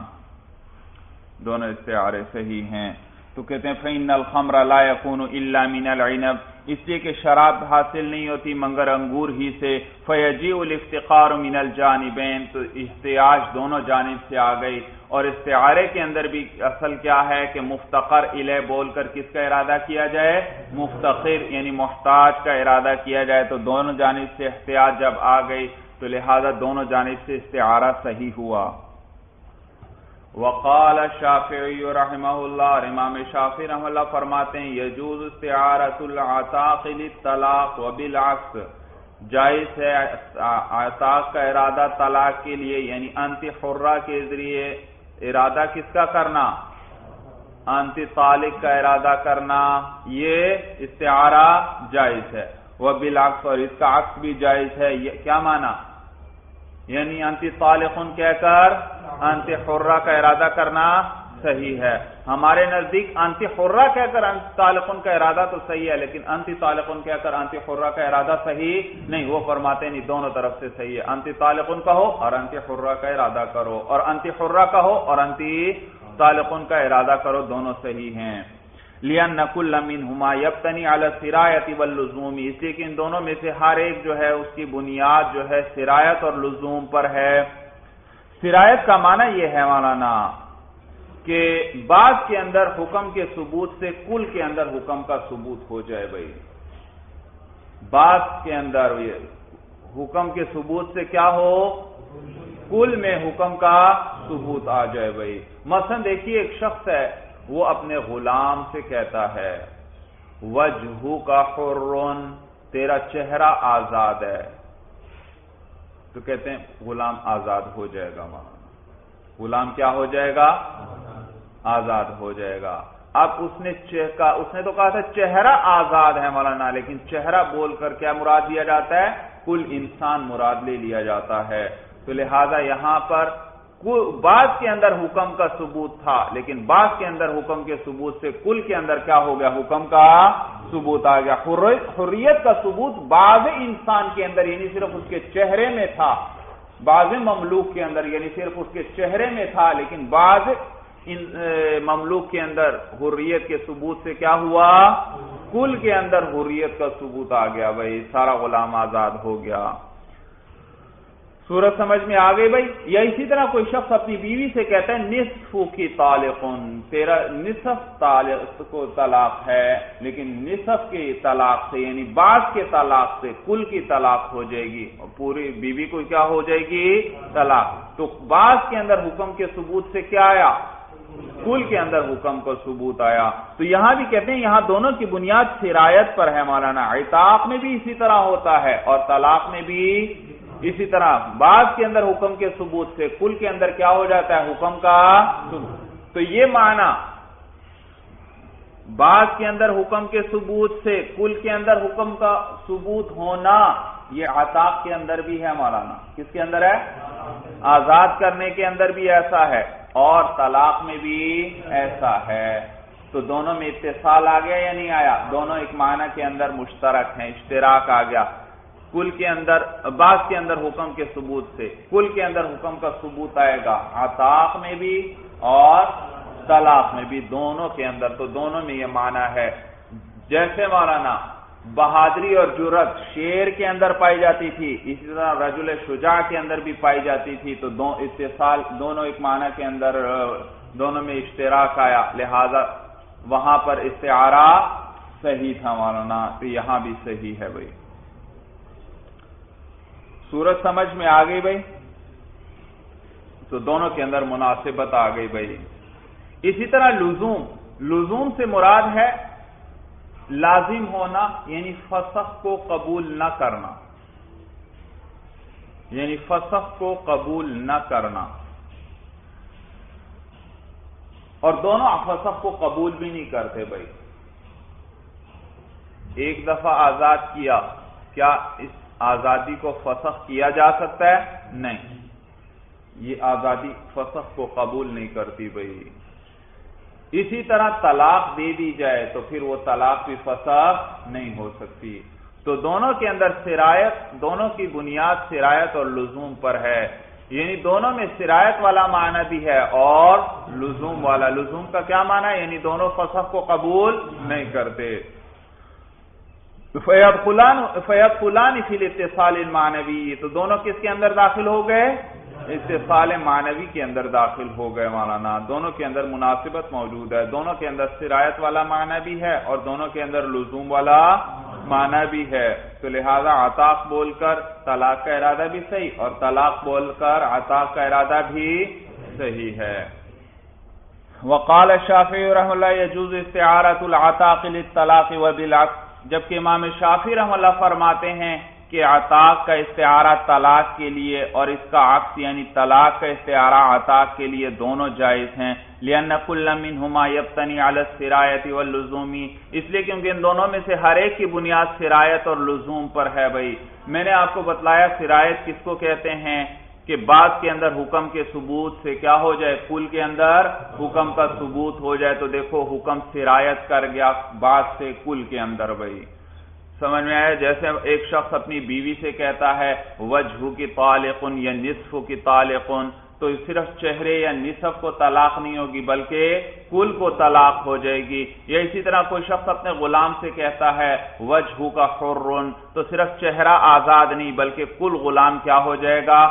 دونوں استعارے صحیح ہیں. تو کہتے ہیں فَإِنَّ الْخَمْرَ لَا يَكُونُ إِلَّا مِنَ الْعِنَبِ، اس لیے کہ شراب حاصل نہیں ہوتی مگر انگور ہی سے. فَيَجِئُ الْإِفْتِقَارُ مِنَ الْجَانِبَيْن، تو احتیاج دونوں جانب سے آ گئی. اور استعارے کے اندر بھی اصل کیا ہے کہ مفتقر الیہ بول کر کس کا ارادہ کیا جائے؟ مفتقر یعنی محتاج کا ارادہ کیا جائے. تو دونوں جانب سے احتیاج جب آ گئی تو لہذا دونوں جانب سے استعارہ صحیح ہوا. وقال شافعی رحمہ اللہ، اور امام شافعی رحمہ اللہ فرماتے ہیں یجوز استعارۃ العتاق للطلاق وبالعکس، جائز ہے عتاق کا ارادہ طلاق کے لیے، یعنی انت حرہ کے ذریعے ارادہ کس کا کرنا؟ انت طالق کا ارادہ کرنا، یہ استعارہ جائز ہے. وبالعکس، اور اس کا عکس بھی جائز ہے. یہ کیا معنی؟ یعنی انت طالقن کہہ کر انت حرہ کا ارادہ کرنا صحیح ہے. ہمارے نزدیک انت حرہ کہہ کر انت طالقن کا ارادہ تو صحیح ہے، لیکن انت طالقن کہہ کر انت حرہ کا ارادہ صحیح نہیں. وہ فرماتے نہیں، دونوں طرف سے صحیح ہے. انت طالقن کہو اور انت حرہ کا ارادہ کرو، اور انت حرہ کہو اور انت طالقن کا ارادہ کرو، دونوں صحیح ہیں. لِأَنَّ كُلَّ مِنْهُمَا يَبْتَنِي عَلَى السِّرَايَةِ وَاللُّزُومِ، اس لیے کہ ان دونوں میں سے ہر ایک جو ہے اس کی بنیاد جو ہے سرایت اور لزوم پر ہے. سرایت کا معنی یہ ہے مولانا کہ بعض کے اندر حکم کے ثبوت سے کل کے اندر حکم کا ثبوت ہو جائے. بھائی بعض کے اندر حکم کے ثبوت سے کیا ہو؟ کل میں حکم کا ثبوت آ جائے. بھائی مثلا دیکھیے ایک شخص ہے، وہ اپنے غلام سے کہتا ہے وَجْهُكَ حُرٌ، تیرا چہرہ آزاد ہے. تو کہتے ہیں غلام آزاد ہو جائے گا. وہاں غلام کیا ہو جائے گا؟ آزاد ہو جائے گا. اب اس نے تو کہا تھا چہرہ آزاد ہے مولانا، لیکن چہرہ بول کر کیا مراد لیا جاتا ہے؟ کل انسان مراد لے لیا جاتا ہے. تو لہذا یہاں پر بعض کے اندر حکم کا ثبوت تھا، لیکن بعض کے اندر حکم کے ثبوت سے کل کے اندر کیا ہو گیا؟ حکم کا ثبوت آ گیا. حریت کا ثبوت بعض انسان کے اندر یعنی صرف اس کے چہرے میں تھا، بعض مملوک کے اندر یعنی صرف اس کے چہرے میں تھا، لیکن بعض مملوک کے اندر حریت کے ثبوت سے کیا ہوا؟ کل کے اندر حریت کا ثبوت آ گیا. بھائی سارا غلام آزاد ہو گیا. صورت سمجھ میں آ گئی. بھائی یا اسی طرح کوئی شخص اپنی بیوی سے کہتا ہے نصف کی طالقن، تیرا نصف طالق کو طلاق ہے، لیکن نصف کے طلاق سے یعنی بعض کے طلاق سے کل کی طلاق ہو جائے گی، پوری بیوی کو کیا ہو جائے گی؟ طلاق. تو بعض کے اندر حکم کے ثبوت سے کیا آیا؟ کل کے اندر حکم کو ثبوت آیا. تو یہاں بھی کہتے ہیں یہاں دونوں کی بنیاد سرایت پر ہے مولانا. عتاق میں بھی اسی طرح ہوتا ہے اور طلاق میں بھی اسی طرح. بعض کے اندر حکم کے ثبوت سے کل کے اندر کیا ہو جاتا ہے؟ حکم کا ثبوت. تو یہ معنی بعض کے اندر حکم کے ثبوت سے کل کے اندر حکم کا ثبوت ہونا، یہ عتاق کے اندر بھی ہے مولانا. کس کے اندر ہے؟ آزاد کرنے کے اندر بھی ایسا ہے اور طلاق میں بھی ایسا ہے. تو دونوں میں اتصال آ گیا یا نہیں آیا؟ دونوں ایک معنی کے اندر مشترک ہیں، اشتراک آ گیا. کل کے اندر بعض کے اندر حکم کے ثبوت سے، کل کے اندر حکم کا ثبوت آئے گا عطاق میں بھی اور طلاق میں بھی، دونوں کے اندر، تو دونوں میں یہ معنی ہے۔ جیسے مولانا بہادری اور جرات شیر کے اندر پائی جاتی تھی، اسی طرح رجل شجاع کے اندر بھی پائی جاتی تھی، تو دو اتصال دونوں ایک معنی کے اندر، دونوں میں اشتراک آیا، لہذا وہاں پر استعارہ صحیح تھا مولانا، تو یہاں بھی صحیح ہے بھائی۔ صورت سمجھ میں آ گئی بھائی، تو دونوں کے اندر مناسبت آ گئی بھائی۔ اسی طرح لزوم، لزوم سے مراد ہے لازم ہونا، یعنی فسخ کو قبول نہ کرنا، یعنی فسخ کو قبول نہ کرنا، اور دونوں فسخ کو قبول بھی نہیں کرتے بھائی۔ ایک دفعہ آزاد کیا، کیا اس آزادی کو فسخ کیا جا سکتا ہے؟ نہیں، یہ آزادی فسخ کو قبول نہیں کرتی بھائی۔ اسی طرح طلاق دے دی جائے تو پھر وہ طلاق بھی فسخ نہیں ہو سکتی، تو دونوں کے اندر سرایت، دونوں کی بنیاد سرایت اور لزوم پر ہے، یعنی دونوں میں سرایت والا معنی بھی ہے اور لزوم والا۔ لزوم کا کیا معنی ہے؟ یعنی دونوں فسخ کو قبول نہیں کرتے۔ فَيَدْخُلَانِ فِي الْاِتِّصَالِ الْمَعْنَوِي، تو دونوں کس کے اندر داخل ہو گئے؟ اتصال معنوی کے اندر داخل ہو گئے مولانا، دونوں کے اندر مناسبت موجود ہے، دونوں کے اندر سرایت والا معنی بھی ہے اور دونوں کے اندر لزوم والا معنی بھی ہے، تو لہذا عطاق بول کر طلاق کا ارادہ بھی صحیح اور طلاق بول کر عطاق کا ارادہ بھی صحیح ہے۔ وقال الشافعی رحمہ اللہ یجوز استعارۃ العتاق للطلاق وبالعکس، جبکہ امام شافعی رحمہ اللہ فرماتے ہیں کہ عطاق کا استعارہ طلاق کے لیے اور اس کا عکس یعنی طلاق کا استعارہ عطاق کے لیے دونوں جائز ہیں۔ لِأَنَّ كُلَّ مِنْهُمَا يَبْتَنِي عَلَى السِّرَایَةِ وَاللُّزُومِ، اس لیے کیونکہ ان دونوں میں سے ہر ایک کی بنیاد سرایت اور لزوم پر ہے بھائی۔ میں نے آپ کو بتلایا سرایت کس کو کہتے ہیں، کہ بعض کے اندر حکم کے ثبوت سے کیا ہو جائے، کل کے اندر حکم کا ثبوت ہو جائے، تو دیکھو حکم سرایت کر گیا بعض سے کل کے اندر بھائی۔ سمجھ میں آیا؟ جیسے ایک شخص اپنی بیوی سے کہتا ہے وجہ کی طالقن یا نصف کی طالقن، تو صرف چہرے یا نصف کو طلاق نہیں ہوگی بلکہ کل کو طلاق ہو جائے گی۔ یا اسی طرح کوئی شخص اپنے غلام سے کہتا ہے وجہ کا حرن، تو صرف چہرہ آزاد نہیں بلکہ کل غلام کیا ہو جائے گا؟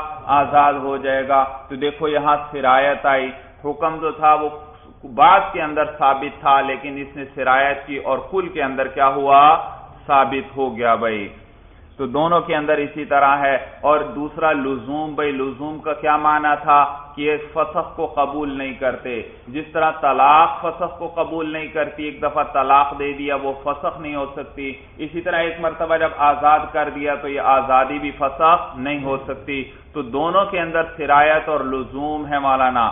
آزاد ہو جائے گا۔ تو دیکھو یہاں سرایت آئی، حکم جو تھا وہ بعض کے اندر ثابت تھا لیکن اس نے سرایت کی اور کل کے اندر کیا ہوا؟ ثابت ہو گیا بھائی، تو دونوں کے اندر اسی طرح ہے۔ اور دوسرا لزوم بھائی، لزوم کا کیا معنی تھا کہ یہ فسخ کو قبول نہیں کرتے، جس طرح طلاق فسخ کو قبول نہیں کرتی، ایک دفعہ طلاق دے دیا وہ فسخ نہیں ہو سکتی، اسی طرح ایک مرتبہ جب آزاد کر دیا تو یہ آزادی بھی فسخ نہیں ہو سکتی، تو دونوں کے اندر سرایت اور لزوم ہے مولانا،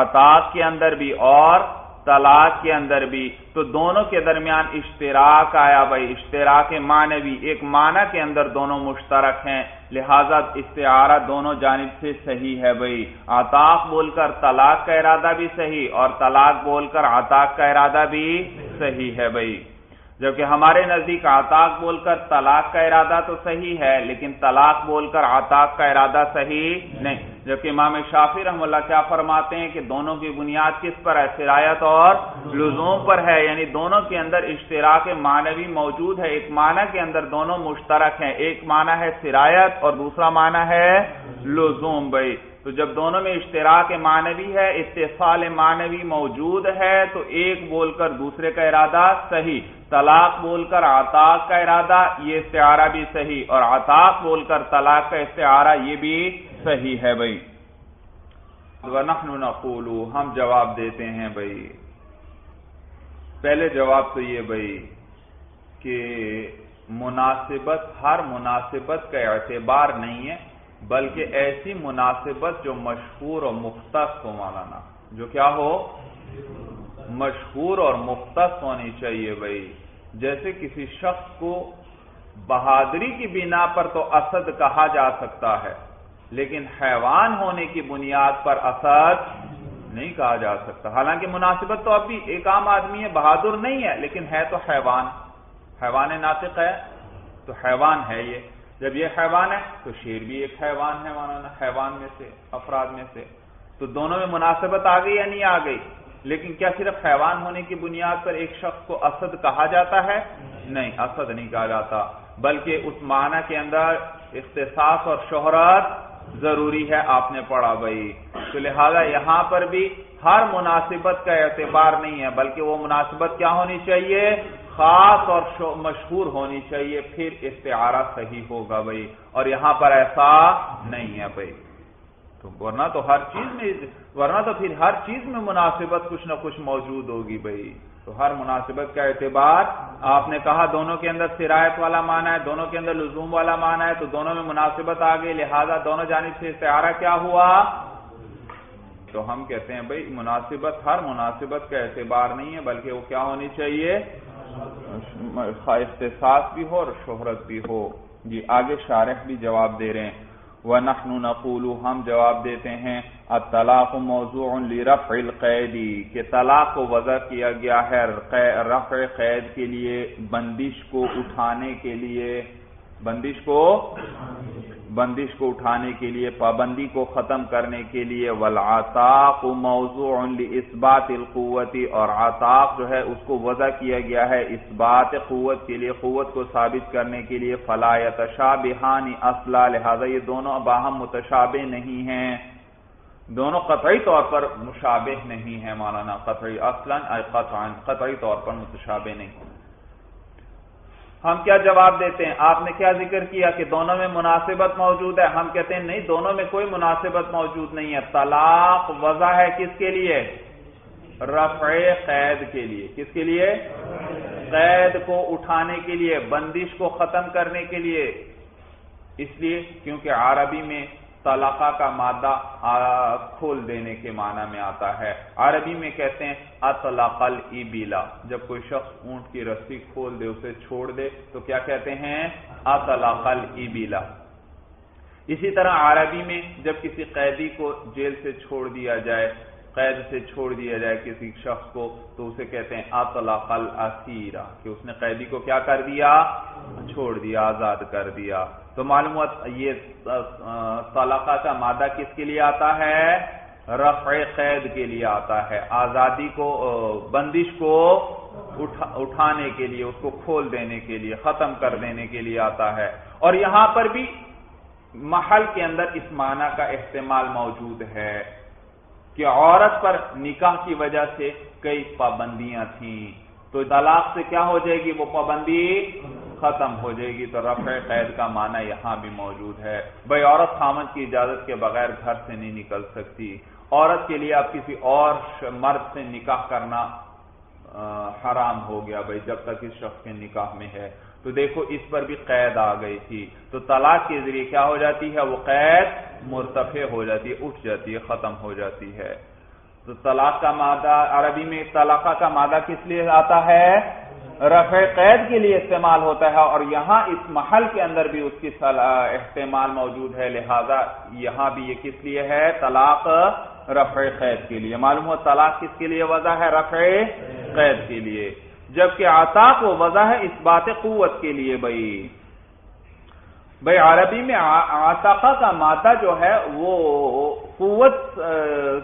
عطاق کے اندر بھی اور طلاق کے اندر بھی، تو دونوں کے درمیان اشتراک آیا بھائی، اشتراک معنوی، ایک معنی کے اندر دونوں مشترک ہیں، لہذا استعارہ دونوں جانب سے صحیح ہے بھائی۔ عطاق بول کر طلاق کا ارادہ بھی صحیح اور طلاق بول کر عطاق کا ارادہ بھی صحیح ہے بھائی، جبکہ ہمارے نزدیک عطاق بول کر طلاق کا ارادہ تو صحیح ہے لیکن طلاق بول کر عطاق کا ارادہ صحیح نہیں، جبکہ امام شافعی رحمہ اللہ کیا فرماتے ہیں کہ دونوں کی بنیاد کس پر ہے؟ سرایت اور لزوم پر ہے، یعنی دونوں کے اندر اشتراک معنوی موجود ہے، ایک معنی کے اندر دونوں مشترک ہیں، ایک معنی ہے سرایت اور دوسرا معنی ہے لزوم بھائی، تو جب دونوں میں اشتراک معنوی ہے، اتصال معنوی موجود ہے، تو ایک بول کر دوسرے کا ارادہ صحیح، طلاق بول کر عطاق کا ارادہ یہ استعارہ بھی صحیح اور عطاق بول کر طلاق کا استعارہ یہ بھی صحیح ہے بھائی۔ وَنَحْنُ نَقُولُ، ہم جواب دیتے ہیں بھائی۔ پہلے جواب تو یہ بھائی کہ مناسبت، ہر مناسبت کا اعتبار نہیں ہے بلکہ ایسی مناسبت جو مشہور اور مختص ہو مولانا، جو کیا ہو؟ مشہور اور مختص ہونی چاہیے بھائی۔ جیسے کسی شخص کو بہادری کی بنا پر تو اسد کہا جا سکتا ہے لیکن حیوان ہونے کی بنیاد پر اسد نہیں کہا جا سکتا، حالانکہ مناسبت تو اب بھی ایک عام آدمی ہے، بہادر نہیں ہے لیکن ہے تو حیوان، حیوان ناطق ہے تو حیوان ہے یہ، جب یہ حیوان ہے تو شیر بھی ایک حیوان ہے، مانا حیوان میں سے، افراد میں سے، تو دونوں میں مناسبت آ گئی یا نہیں آ گئی؟ لیکن کیا صرف حیوان ہونے کی بنیاد پر ایک شخص کو اسد کہا جاتا ہے؟ نہیں، اسد نہیں کہا جاتا، بلکہ اس معنی کے اندر اختصاص اور شہرت ضروری ہے، آپ نے پڑھا بھائی، تو لہذا یہاں پر بھی ہر مناسبت کا اعتبار نہیں ہے، بلکہ وہ مناسبت کیا ہونی چاہیے؟ خاص اور مشہور ہونی چاہیے، پھر استعارہ صحیح ہوگا بھائی، اور یہاں پر ایسا نہیں ہے بھائی، تو ورنہ تو پھر ہر چیز میں مناسبت کچھ نہ کچھ موجود ہوگی بھائی، تو ہر مناسبت کا اعتبار، آپ نے کہا دونوں کے اندر سرایت والا معنی ہے، دونوں کے اندر لزوم والا معنی ہے، تو دونوں میں مناسبت آ گئی، لہذا دونوں جانب سے استعارہ کیا ہوا؟ تو ہم کہتے ہیں بھائی مناسبت ہر مناسبت کا اعتبار نہیں ہے، بلکہ وہ کیا ہونی چاہیے؟ اختصاص بھی ہو اور شہرت بھی ہو جی۔ آگے شارح بھی جواب دے رہے ہیں، وَنَحْنُ نَقُولُ، ہم جواب دیتے ہیں، الطلاق موضوع لرفع القید، کہ طلاق کو وضع کیا گیا ہے رفع قید کے لیے، بندش کو اٹھانے کے لیے، بندش کو اٹھانے کے لیے، پابندی کو ختم کرنے کے لیے، والعتاق موضوع لإثبات القوت، اور عتاق جو ہے اس کو وضع کیا گیا ہے اثبات قوت کے لیے، قوت کو ثابت کرنے کے لیے، فلا یتشابہان اصلا، لہذا یہ دونوں باہم متشابہ نہیں ہیں، دونوں قطعی طور پر مشابہ نہیں ہیں، مولانا قطعی اصلا قطعا، قطعی طور پر متشابہ نہیں۔ ہم کیا جواب دیتے ہیں؟ آپ نے کیا ذکر کیا کہ دونوں میں مناسبت موجود ہے، ہم کہتے ہیں نہیں، دونوں میں کوئی مناسبت موجود نہیں ہے، طلاق وضع ہے کس کے لیے؟ رفع قید کے لیے، کس کے لیے؟ قید کو اٹھانے کے لیے، بندش کو ختم کرنے کے لیے، اس لیے کیونکہ عربی میں طلقہ کا مادہ کھول دینے کے معنی میں آتا ہے، عربی میں کہتے ہیں اطلق الابلا، جب کوئی شخص اونٹ کی رسی کھول دے، اسے چھوڑ دے، تو کیا کہتے ہیں؟ اطلق الابلا۔ اسی طرح عربی میں جب کسی قیدی کو جیل سے چھوڑ دیا جائے، قید سے چھوڑ دیا جائے کسی شخص کو، تو اسے کہتے ہیں اطلق الاسیرہ، کہ اس نے قیدی کو کیا کر دیا؟ چھوڑ دیا، آزاد کر دیا۔ تو معلوم ہوا یہ طلقہ کا مادہ کس کے لیے آتا ہے؟ رفع قید کے لیے آتا ہے، آزادی کو، بندش کو اٹھانے کے لیے، اس کو کھول دینے کے لیے، ختم کر دینے کے لیے آتا ہے، اور یہاں پر بھی محل کے اندر اس معنی کا استعمال موجود ہے کہ عورت پر نکاح کی وجہ سے کئی پابندیاں تھیں، تو طلاق سے کیا ہو جائے گی؟ وہ پابندی ختم ہو جائے گی، تو رفع قید کا معنی یہاں بھی موجود ہے بھائی۔ عورت خامد کی اجازت کے بغیر گھر سے نہیں نکل سکتی، عورت کے لیے اب کسی اور مرد سے نکاح کرنا حرام ہو گیا بھائی، جب تک اس شخص کے نکاح میں ہے، تو دیکھو اس پر بھی قید آ گئی تھی، تو طلاق کے ذریعے کیا ہو جاتی ہے؟ وہ قید مرتفع ہو جاتی ہے، اٹھ جاتی ہے، ختم ہو جاتی ہے۔ تو طلاق کا مادہ عربی میں طلاقہ کا مادہ کس لیے آتا ہے؟ رفع قید کے لیے استعمال ہوتا ہے، اور یہاں اس محل کے اندر بھی اس کی استعمال موجود ہے، لہذا یہاں بھی یہ کس لیے ہے؟ طلاق رفع قید کے لیے۔ معلوم ہو طلاق کس کے لیے وضع ہے؟ رفع قید کے لیے، جبکہ عتاق وہ وضع ہے اس بات قوت کے لیے بھائی۔ بھائی عربی میں عتاقہ کا مادہ جو ہے وہ قوت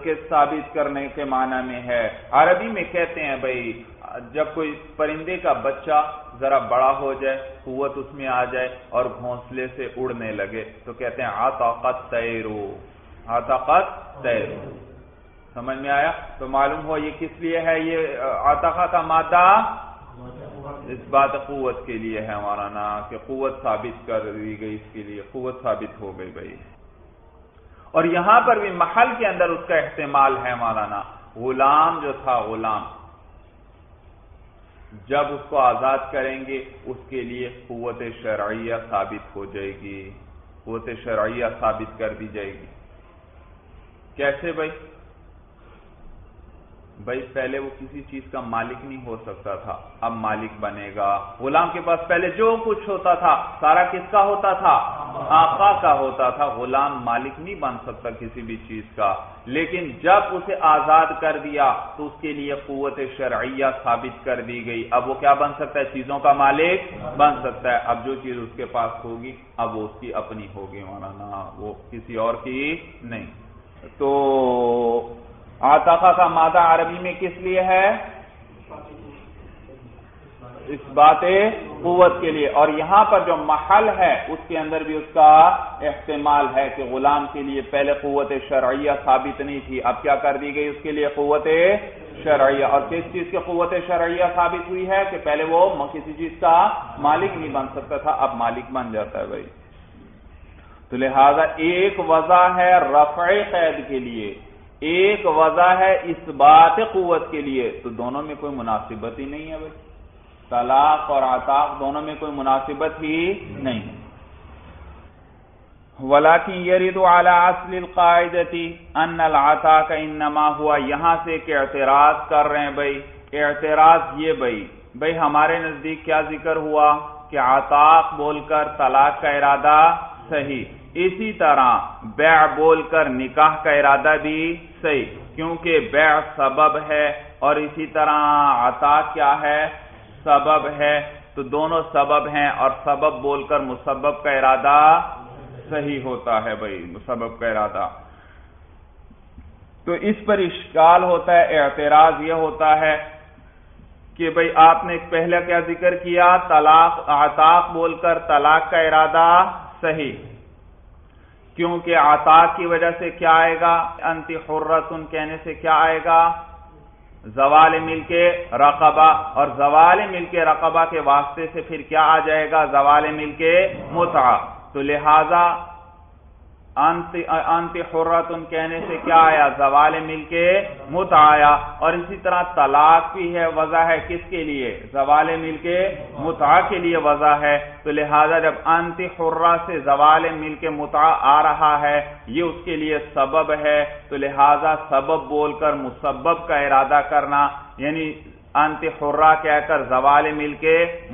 کے ثابت کرنے کے معنی میں ہے، عربی میں کہتے ہیں بھائی جب کوئی پرندے کا بچہ ذرا بڑا ہو جائے، قوت اس میں آ جائے اور گھونسلے سے اڑنے لگے، تو کہتے ہیں عتاقت طیرو، عتاقت طیرو، سمجھ میں آیا؟ تو معلوم ہو یہ کس لیے ہے؟ یہ عتاقہ کا مادہ اس بات قوت کے لیے ہے، ہمارا نا کہ قوت ثابت کر دی گئی، اس کے لیے قوت ثابت ہو گئی بھائی، اور یہاں پر بھی محل کے اندر اس کا استعمال ہے، ہمارا نا غلام جو تھا، غلام جب اس کو آزاد کریں گے اس کے لیے قوت شرعیہ ثابت ہو جائے گی، قوت شرعیہ ثابت کر دی جائے گی۔ کیسے بھائی؟ بھائی پہلے وہ کسی چیز کا مالک نہیں ہو سکتا تھا، اب مالک بنے گا، غلام کے پاس پہلے جو کچھ ہوتا تھا سارا کس کا ہوتا تھا؟ آقا کا ہوتا تھا، غلام مالک نہیں بن سکتا کسی بھی چیز کا، لیکن جب اسے آزاد کر دیا تو اس کے لیے قوت شرعیہ ثابت کر دی گئی، اب وہ کیا بن سکتا ہے؟ چیزوں کا مالک بن سکتا ہے. اب جو چیز اس کے پاس ہوگی اب وہ اس کی اپنی ہوگی، مولانا وہ کسی اور کی نہیں. تو آتاقہ کا مادہ عربی میں کس لیے ہے؟ اس بات قوت کے لیے. اور یہاں پر جو محل ہے اس کے اندر بھی اس کا احتمال ہے کہ غلام کے لیے پہلے قوت شرعیہ ثابت نہیں تھی، اب کیا کر دی گئی؟ اس کے لیے قوت شرعیہ. اور کس چیز کی قوت شرعیہ ثابت ہوئی ہے؟ کہ پہلے وہ کسی چیز کا مالک نہیں بن سکتا تھا، اب مالک بن جاتا ہے بھائی. تو لہذا ایک وجہ ہے رفع قید کے لیے، ایک وجہ ہے اس بات قوت کے لیے، تو دونوں میں کوئی مناسبت ہی نہیں ہے بھائی. طلاق اور عتاق دونوں میں کوئی مناسبت ہی نہیں. وَلَكِنْ يَرِدُ عَلَىٰ عَسْلِ الْقَاعِدَةِ أَنَّ الْعَتَاقَ إِنَّمَا هُوَ. یہاں سے ایک اعتراض کر رہے ہیں بھائی. اعتراض یہ بھائی ہمارے نزدیک کیا ذکر ہوا کہ عتاق بول کر طلاق کا ارادہ صحیح، اسی طرح بیع بول کر نکاح کا ارادہ بھی صحیح، کیونکہ بیع سبب ہے اور اسی طرح عتاق کیا ہے؟ سبب ہے. تو دونوں سبب ہیں اور سبب بول کر مسبب کا ارادہ صحیح ہوتا ہے بھائی، مسبب کا ارادہ. تو اس پر اشکال ہوتا ہے، اعتراض یہ ہوتا ہے کہ بھائی آپ نے پہلے کیا ذکر کیا؟ طلاق، عتاق بول کر طلاق کا ارادہ صحیح، کیونکہ عتاق کی وجہ سے کیا آئے گا؟ انت حرۃن کہنے سے کیا آئے گا؟ زوال ملک رقبہ، اور زوال ملک رقبہ کے واسطے سے پھر کیا آ جائے گا؟ زوال ملک متعہ. تو لہذا انت حرۃن کہنے سے کیا آیا؟ زوال ملک متعہ آیا. اور اسی طرح طلاق بھی ہے، وضع ہے کس کے لیے؟ زوال ملک متعہ کے لیے وضع ہے. تو لہذا جب انت حرہ سے زوال ملک متعہ آ رہا ہے، یہ اس کے لیے سبب ہے، تو لہذا سبب بول کر مسبب کا ارادہ کرنا، یعنی انت حرہ کہہ کر زوال ملک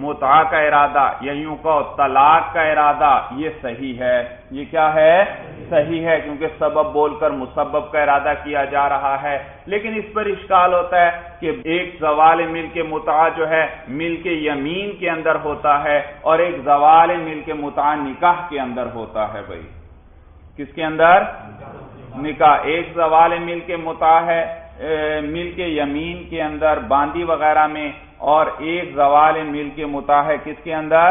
متعہ کا ارادہ، یا یوں کہو طلاق کا ارادہ، یہ صحیح ہے. یہ کیا ہے؟ صحیح ہے، کیونکہ سبب بول کر مسبب کا ارادہ کیا جا رہا ہے. لیکن اس پر اشکال ہوتا ہے کہ ایک زوال ملک متعہ جو ہے ملک یمین کے اندر ہوتا ہے، اور ایک زوال ملک متعہ نکاح کے اندر ہوتا ہے بھائی. کس کے اندر؟ نکاح. ایک زوال ملک متعہ ہے ملک یمین کے اندر، باندی وغیرہ میں، اور ایک زوال ملک متعہ ہے کس کے اندر؟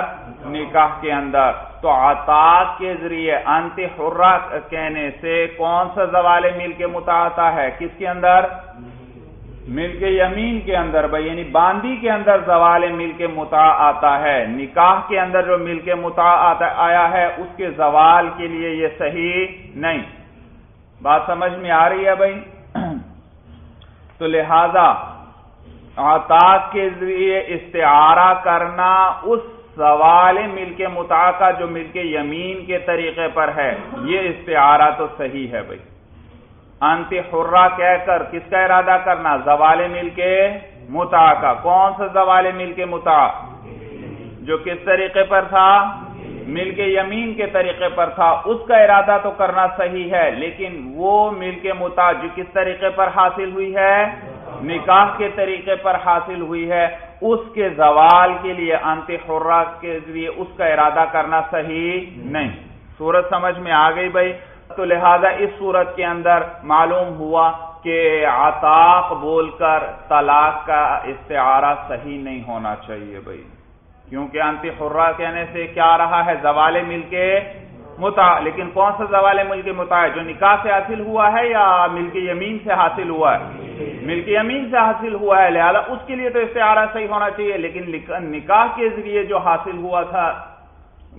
نکاح کے اندر. تو عتاق کے ذریعے انت حرہ کہنے سے کون سا زوال ملک متعہ آتا ہے؟ کس کے اندر؟ ملک یمین کے اندر بھائی، یعنی باندی کے اندر زوال ملک متعہ آتا ہے. نکاح کے اندر جو ملک متعہ آیا ہے اس کے زوال کے لیے یہ صحیح نہیں. بات سمجھ میں آ رہی ہے بھائی؟ تو لہذا عتاق کے ذریعے استعارہ کرنا اس زوال ملک متعہ کا جو ملک یمین کے طریقے پر ہے، یہ استعارہ تو صحیح ہے بھائی. انت حرہ کہہ کر کس کا ارادہ کرنا؟ زوال ملک متعہ کا. کون سا زوال ملک متعہ؟ جو کس طریقے پر تھا؟ ملک یمین کے طریقے پر تھا. اس کا ارادہ تو کرنا صحیح ہے، لیکن وہ ملک متعہ جو کس طریقے پر حاصل ہوئی ہے؟ نکاح کے طریقے پر حاصل ہوئی ہے، اس کے زوال کے لیے انت حرہ کے ذریعے اس کا ارادہ کرنا صحیح نہیں. صورت سمجھ میں آ گئی بھائی؟ تو لہذا اس صورت کے اندر معلوم ہوا کہ عتاق بول کر طلاق کا استعارہ صحیح نہیں ہونا چاہیے بھائی، کیونکہ انت حرہ کہنے سے کیا آ رہا ہے؟ زوال ملک متعہ. لیکن کون سا زوال ملک متعہ؟ جو نکاح سے حاصل ہوا ہے یا ملک یمین سے حاصل ہوا ہے؟ ملک یمین سے حاصل ہوا ہے، لہذا اس کے لیے تو استعارہ صحیح ہونا چاہیے. لیکن نکاح کے ذریعے جو حاصل ہوا تھا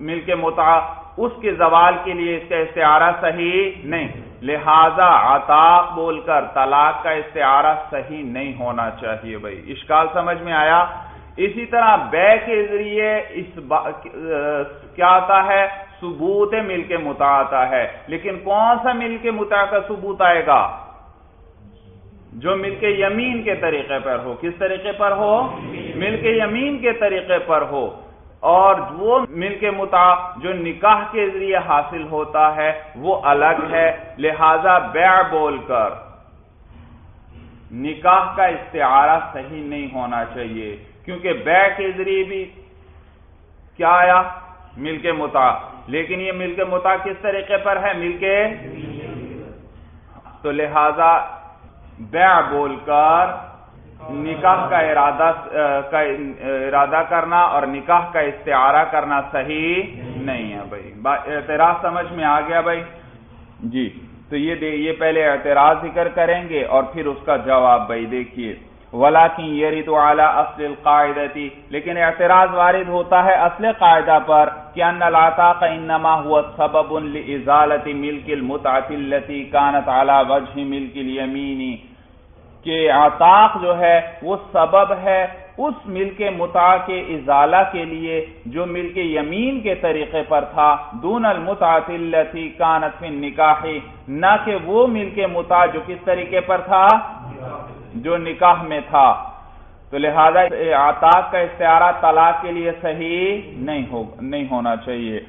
ملک متعہ، اس کے زوال کے لیے اس کا استعارہ صحیح نہیں. لہذا عتاق بول کر طلاق کا استعارہ صحیح نہیں ہونا چاہیے بھائی. اشکال سمجھ میں آیا؟ اسی طرح بیع کے ذریعے کیا آتا ہے؟ ثبوت ملک متعہ آتا ہے. لیکن کون سا ملک متعہ کا ثبوت آئے گا؟ جو ملک یمین کے طریقے پر ہو. کس طریقے پر ہو؟ ملک یمین کے طریقے پر ہو. اور وہ ملک متاع جو نکاح کے ذریعے حاصل ہوتا ہے وہ الگ ہے، لہذا بیع بول کر نکاح کا استعارہ صحیح نہیں ہونا چاہیے، کیونکہ بیع کے ذریعے بھی کیا آیا ملک متاع، لیکن یہ ملک متاع کس طریقے پر ہے ملک، تو لہذا بیع بول کر نکاح کا ارادہ کرنا اور نکاح کا استعارہ کرنا صحیح نہیں ہے بھائی۔ اعتراض سمجھ میں آ گیا بھائی؟ جی تو یہ پہلے اعتراض ذکر کریں گے اور پھر اس کا جواب بھائی دیکھیے، وَلَكِنْ يَرِدُ عَلَىٰ أَصْلِ الْقَاعِدَةِ، لیکن اعتراض وارد ہوتا ہے اصل قاعدہ پر کہ أَنَّ الْعَتَاقَ إِنَّمَا هُوَ سَبَبٌ لِإِزَالَةِ مِلْكِ الْمُتْعَةِ الَّتِي كَانَتْ عَلَىٰ وَجْهِ مِلْكِ الْيَمِينِ، کہ عتاق جو ہے وہ سبب ہے اس ملک متاع کے ازالہ کے لیے جو ملک یمین کے طریقے پر تھا، دون المتعۃ التی کانت فی النکاح، نہ کہ وہ ملک متاع جو کس طریقے پر تھا جو نکاح میں تھا، تو لہذا عتاق کا استعارہ طلاق کے لیے صحیح نہیں ہونا چاہیے۔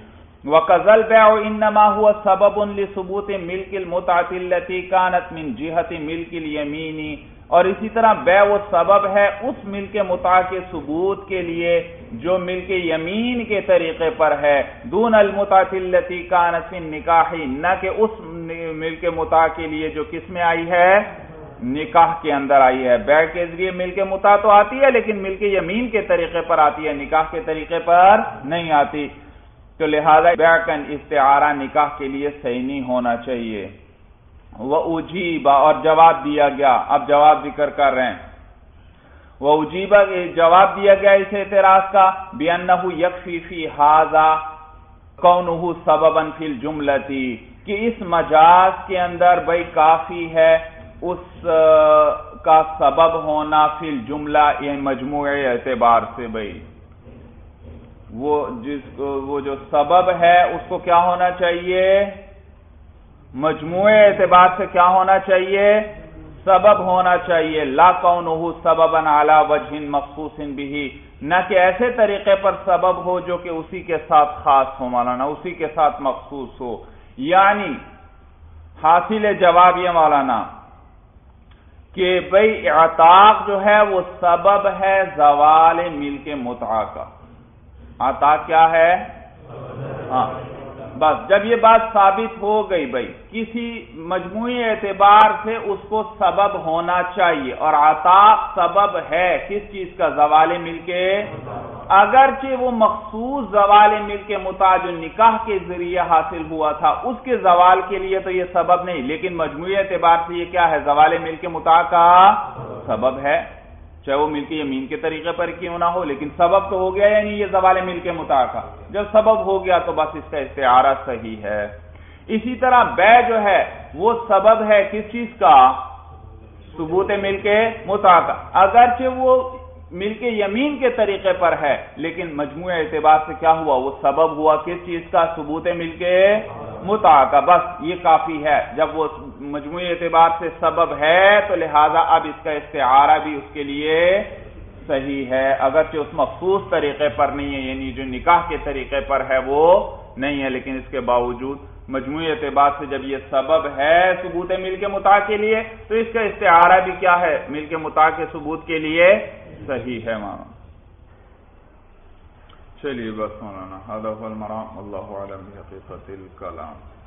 وَقَذَلْ بَيْعُ إِنَّمَا هُوَ سَبَبٌ لِثُبُوتِ مِلْكِ الْمُتْعَةِ الَّتِي كَانَتْ مِنْ جِهَةِ مِلْكِ الْيَمِينِ، اور اسی طرح بیع وہ سبب ہے اس ملک متاع کے ثبوت کے لیے جو ملک یمین کے طریقے پر ہے، دون المتعۃ التی کانت فی النکاح، نہ کہ اس ملک متاع کے لیے جو کس میں آئی ہے نکاح کے اندر آئی ہے۔ بیع کے ذریعے ملک متاع تو آتی ہے لیکن ملک یمین کے طریقے پر آتی ہے، نکاح کے طریقے پر نہیں آتی، تو لہذا بیع کا استعارہ نکاح کے لیے صحیح نہیں ہونا چاہیے۔ وَأُجِيبَ، اور جواب دیا گیا، اب جواب ذکر کر رہے ہیں، وَأُجِيبَ جواب دیا گیا اس اعتراض کا، بِأَنَّهُ يَكْفِي فِي هَذَا كَوْنُهُ سَبَبًا فِي الْجُمْلَةِ، کہ اس مجاز کے اندر بھائی کافی ہے اس کا سبب ہونا فی الجملہ، یہ مجموعے اعتبار سے بھائی وہ جو سبب ہے اس کو کیا ہونا چاہیے مجموعے اعتبار سے، کیا ہونا چاہیے سبب ہونا چاہیے، لا کونہ سبباً علی وجہ مخصوص بہ، نہ کہ ایسے طریقے پر سبب ہو جو کہ اسی کے ساتھ خاص ہو، مولانا اسی کے ساتھ مخصوص ہو۔ یعنی حاصل جواب یہ مولانا کہ بھئی عتاق جو ہے وہ سبب ہے زوال ملک متعہ کا، عتاق کیا ہے، ہاں بس جب یہ بات ثابت ہو گئی بھائی کسی مجموعی اعتبار سے اس کو سبب ہونا چاہیے، اور عتاق سبب ہے کس چیز کا، زوال ملک، اگرچہ وہ مخصوص زوال ملک متاع جو نکاح کے ذریعے حاصل ہوا تھا اس کے زوال کے لیے تو یہ سبب نہیں، لیکن مجموعی اعتبار سے یہ کیا ہے زوال ملک متاع کا سبب ہے، چاہے وہ ملک یمین کے طریقے پر کیوں نہ ہو، لیکن سبب تو ہو گیا، یعنی یہ زوال ملک متاع کا جب سبب ہو گیا تو بس اس کا استعارہ صحیح ہے۔ اسی طرح بیع جو ہے وہ سبب ہے کس چیز کا، ثبوت ملک متاع کا، اگرچہ وہ ملک یمین کے طریقے پر ہے لیکن مجموعہ اعتبار سے کیا ہوا وہ سبب ہوا کس چیز کا، ثبوت ملک متاع کا، بس یہ کافی ہے، جب وہ مجموعی اعتبار سے سبب ہے تو لہذا اب اس کا استعارہ بھی اس کے لیے صحیح ہے، اگرچہ اس مخصوص طریقے پر نہیں ہے، یعنی جو نکاح کے طریقے پر ہے وہ نہیں ہے، لیکن اس کے باوجود مجموعی اعتبار سے جب یہ سبب ہے ثبوت ملک متاع کے لیے تو اس کا استعارہ بھی کیا ہے ملک متاع کے ثبوت کے لیے صحیح ہے مانا۔ چلیے بس مولانا، هذا هو المرام، والله اعلم بحقیقت الکلام۔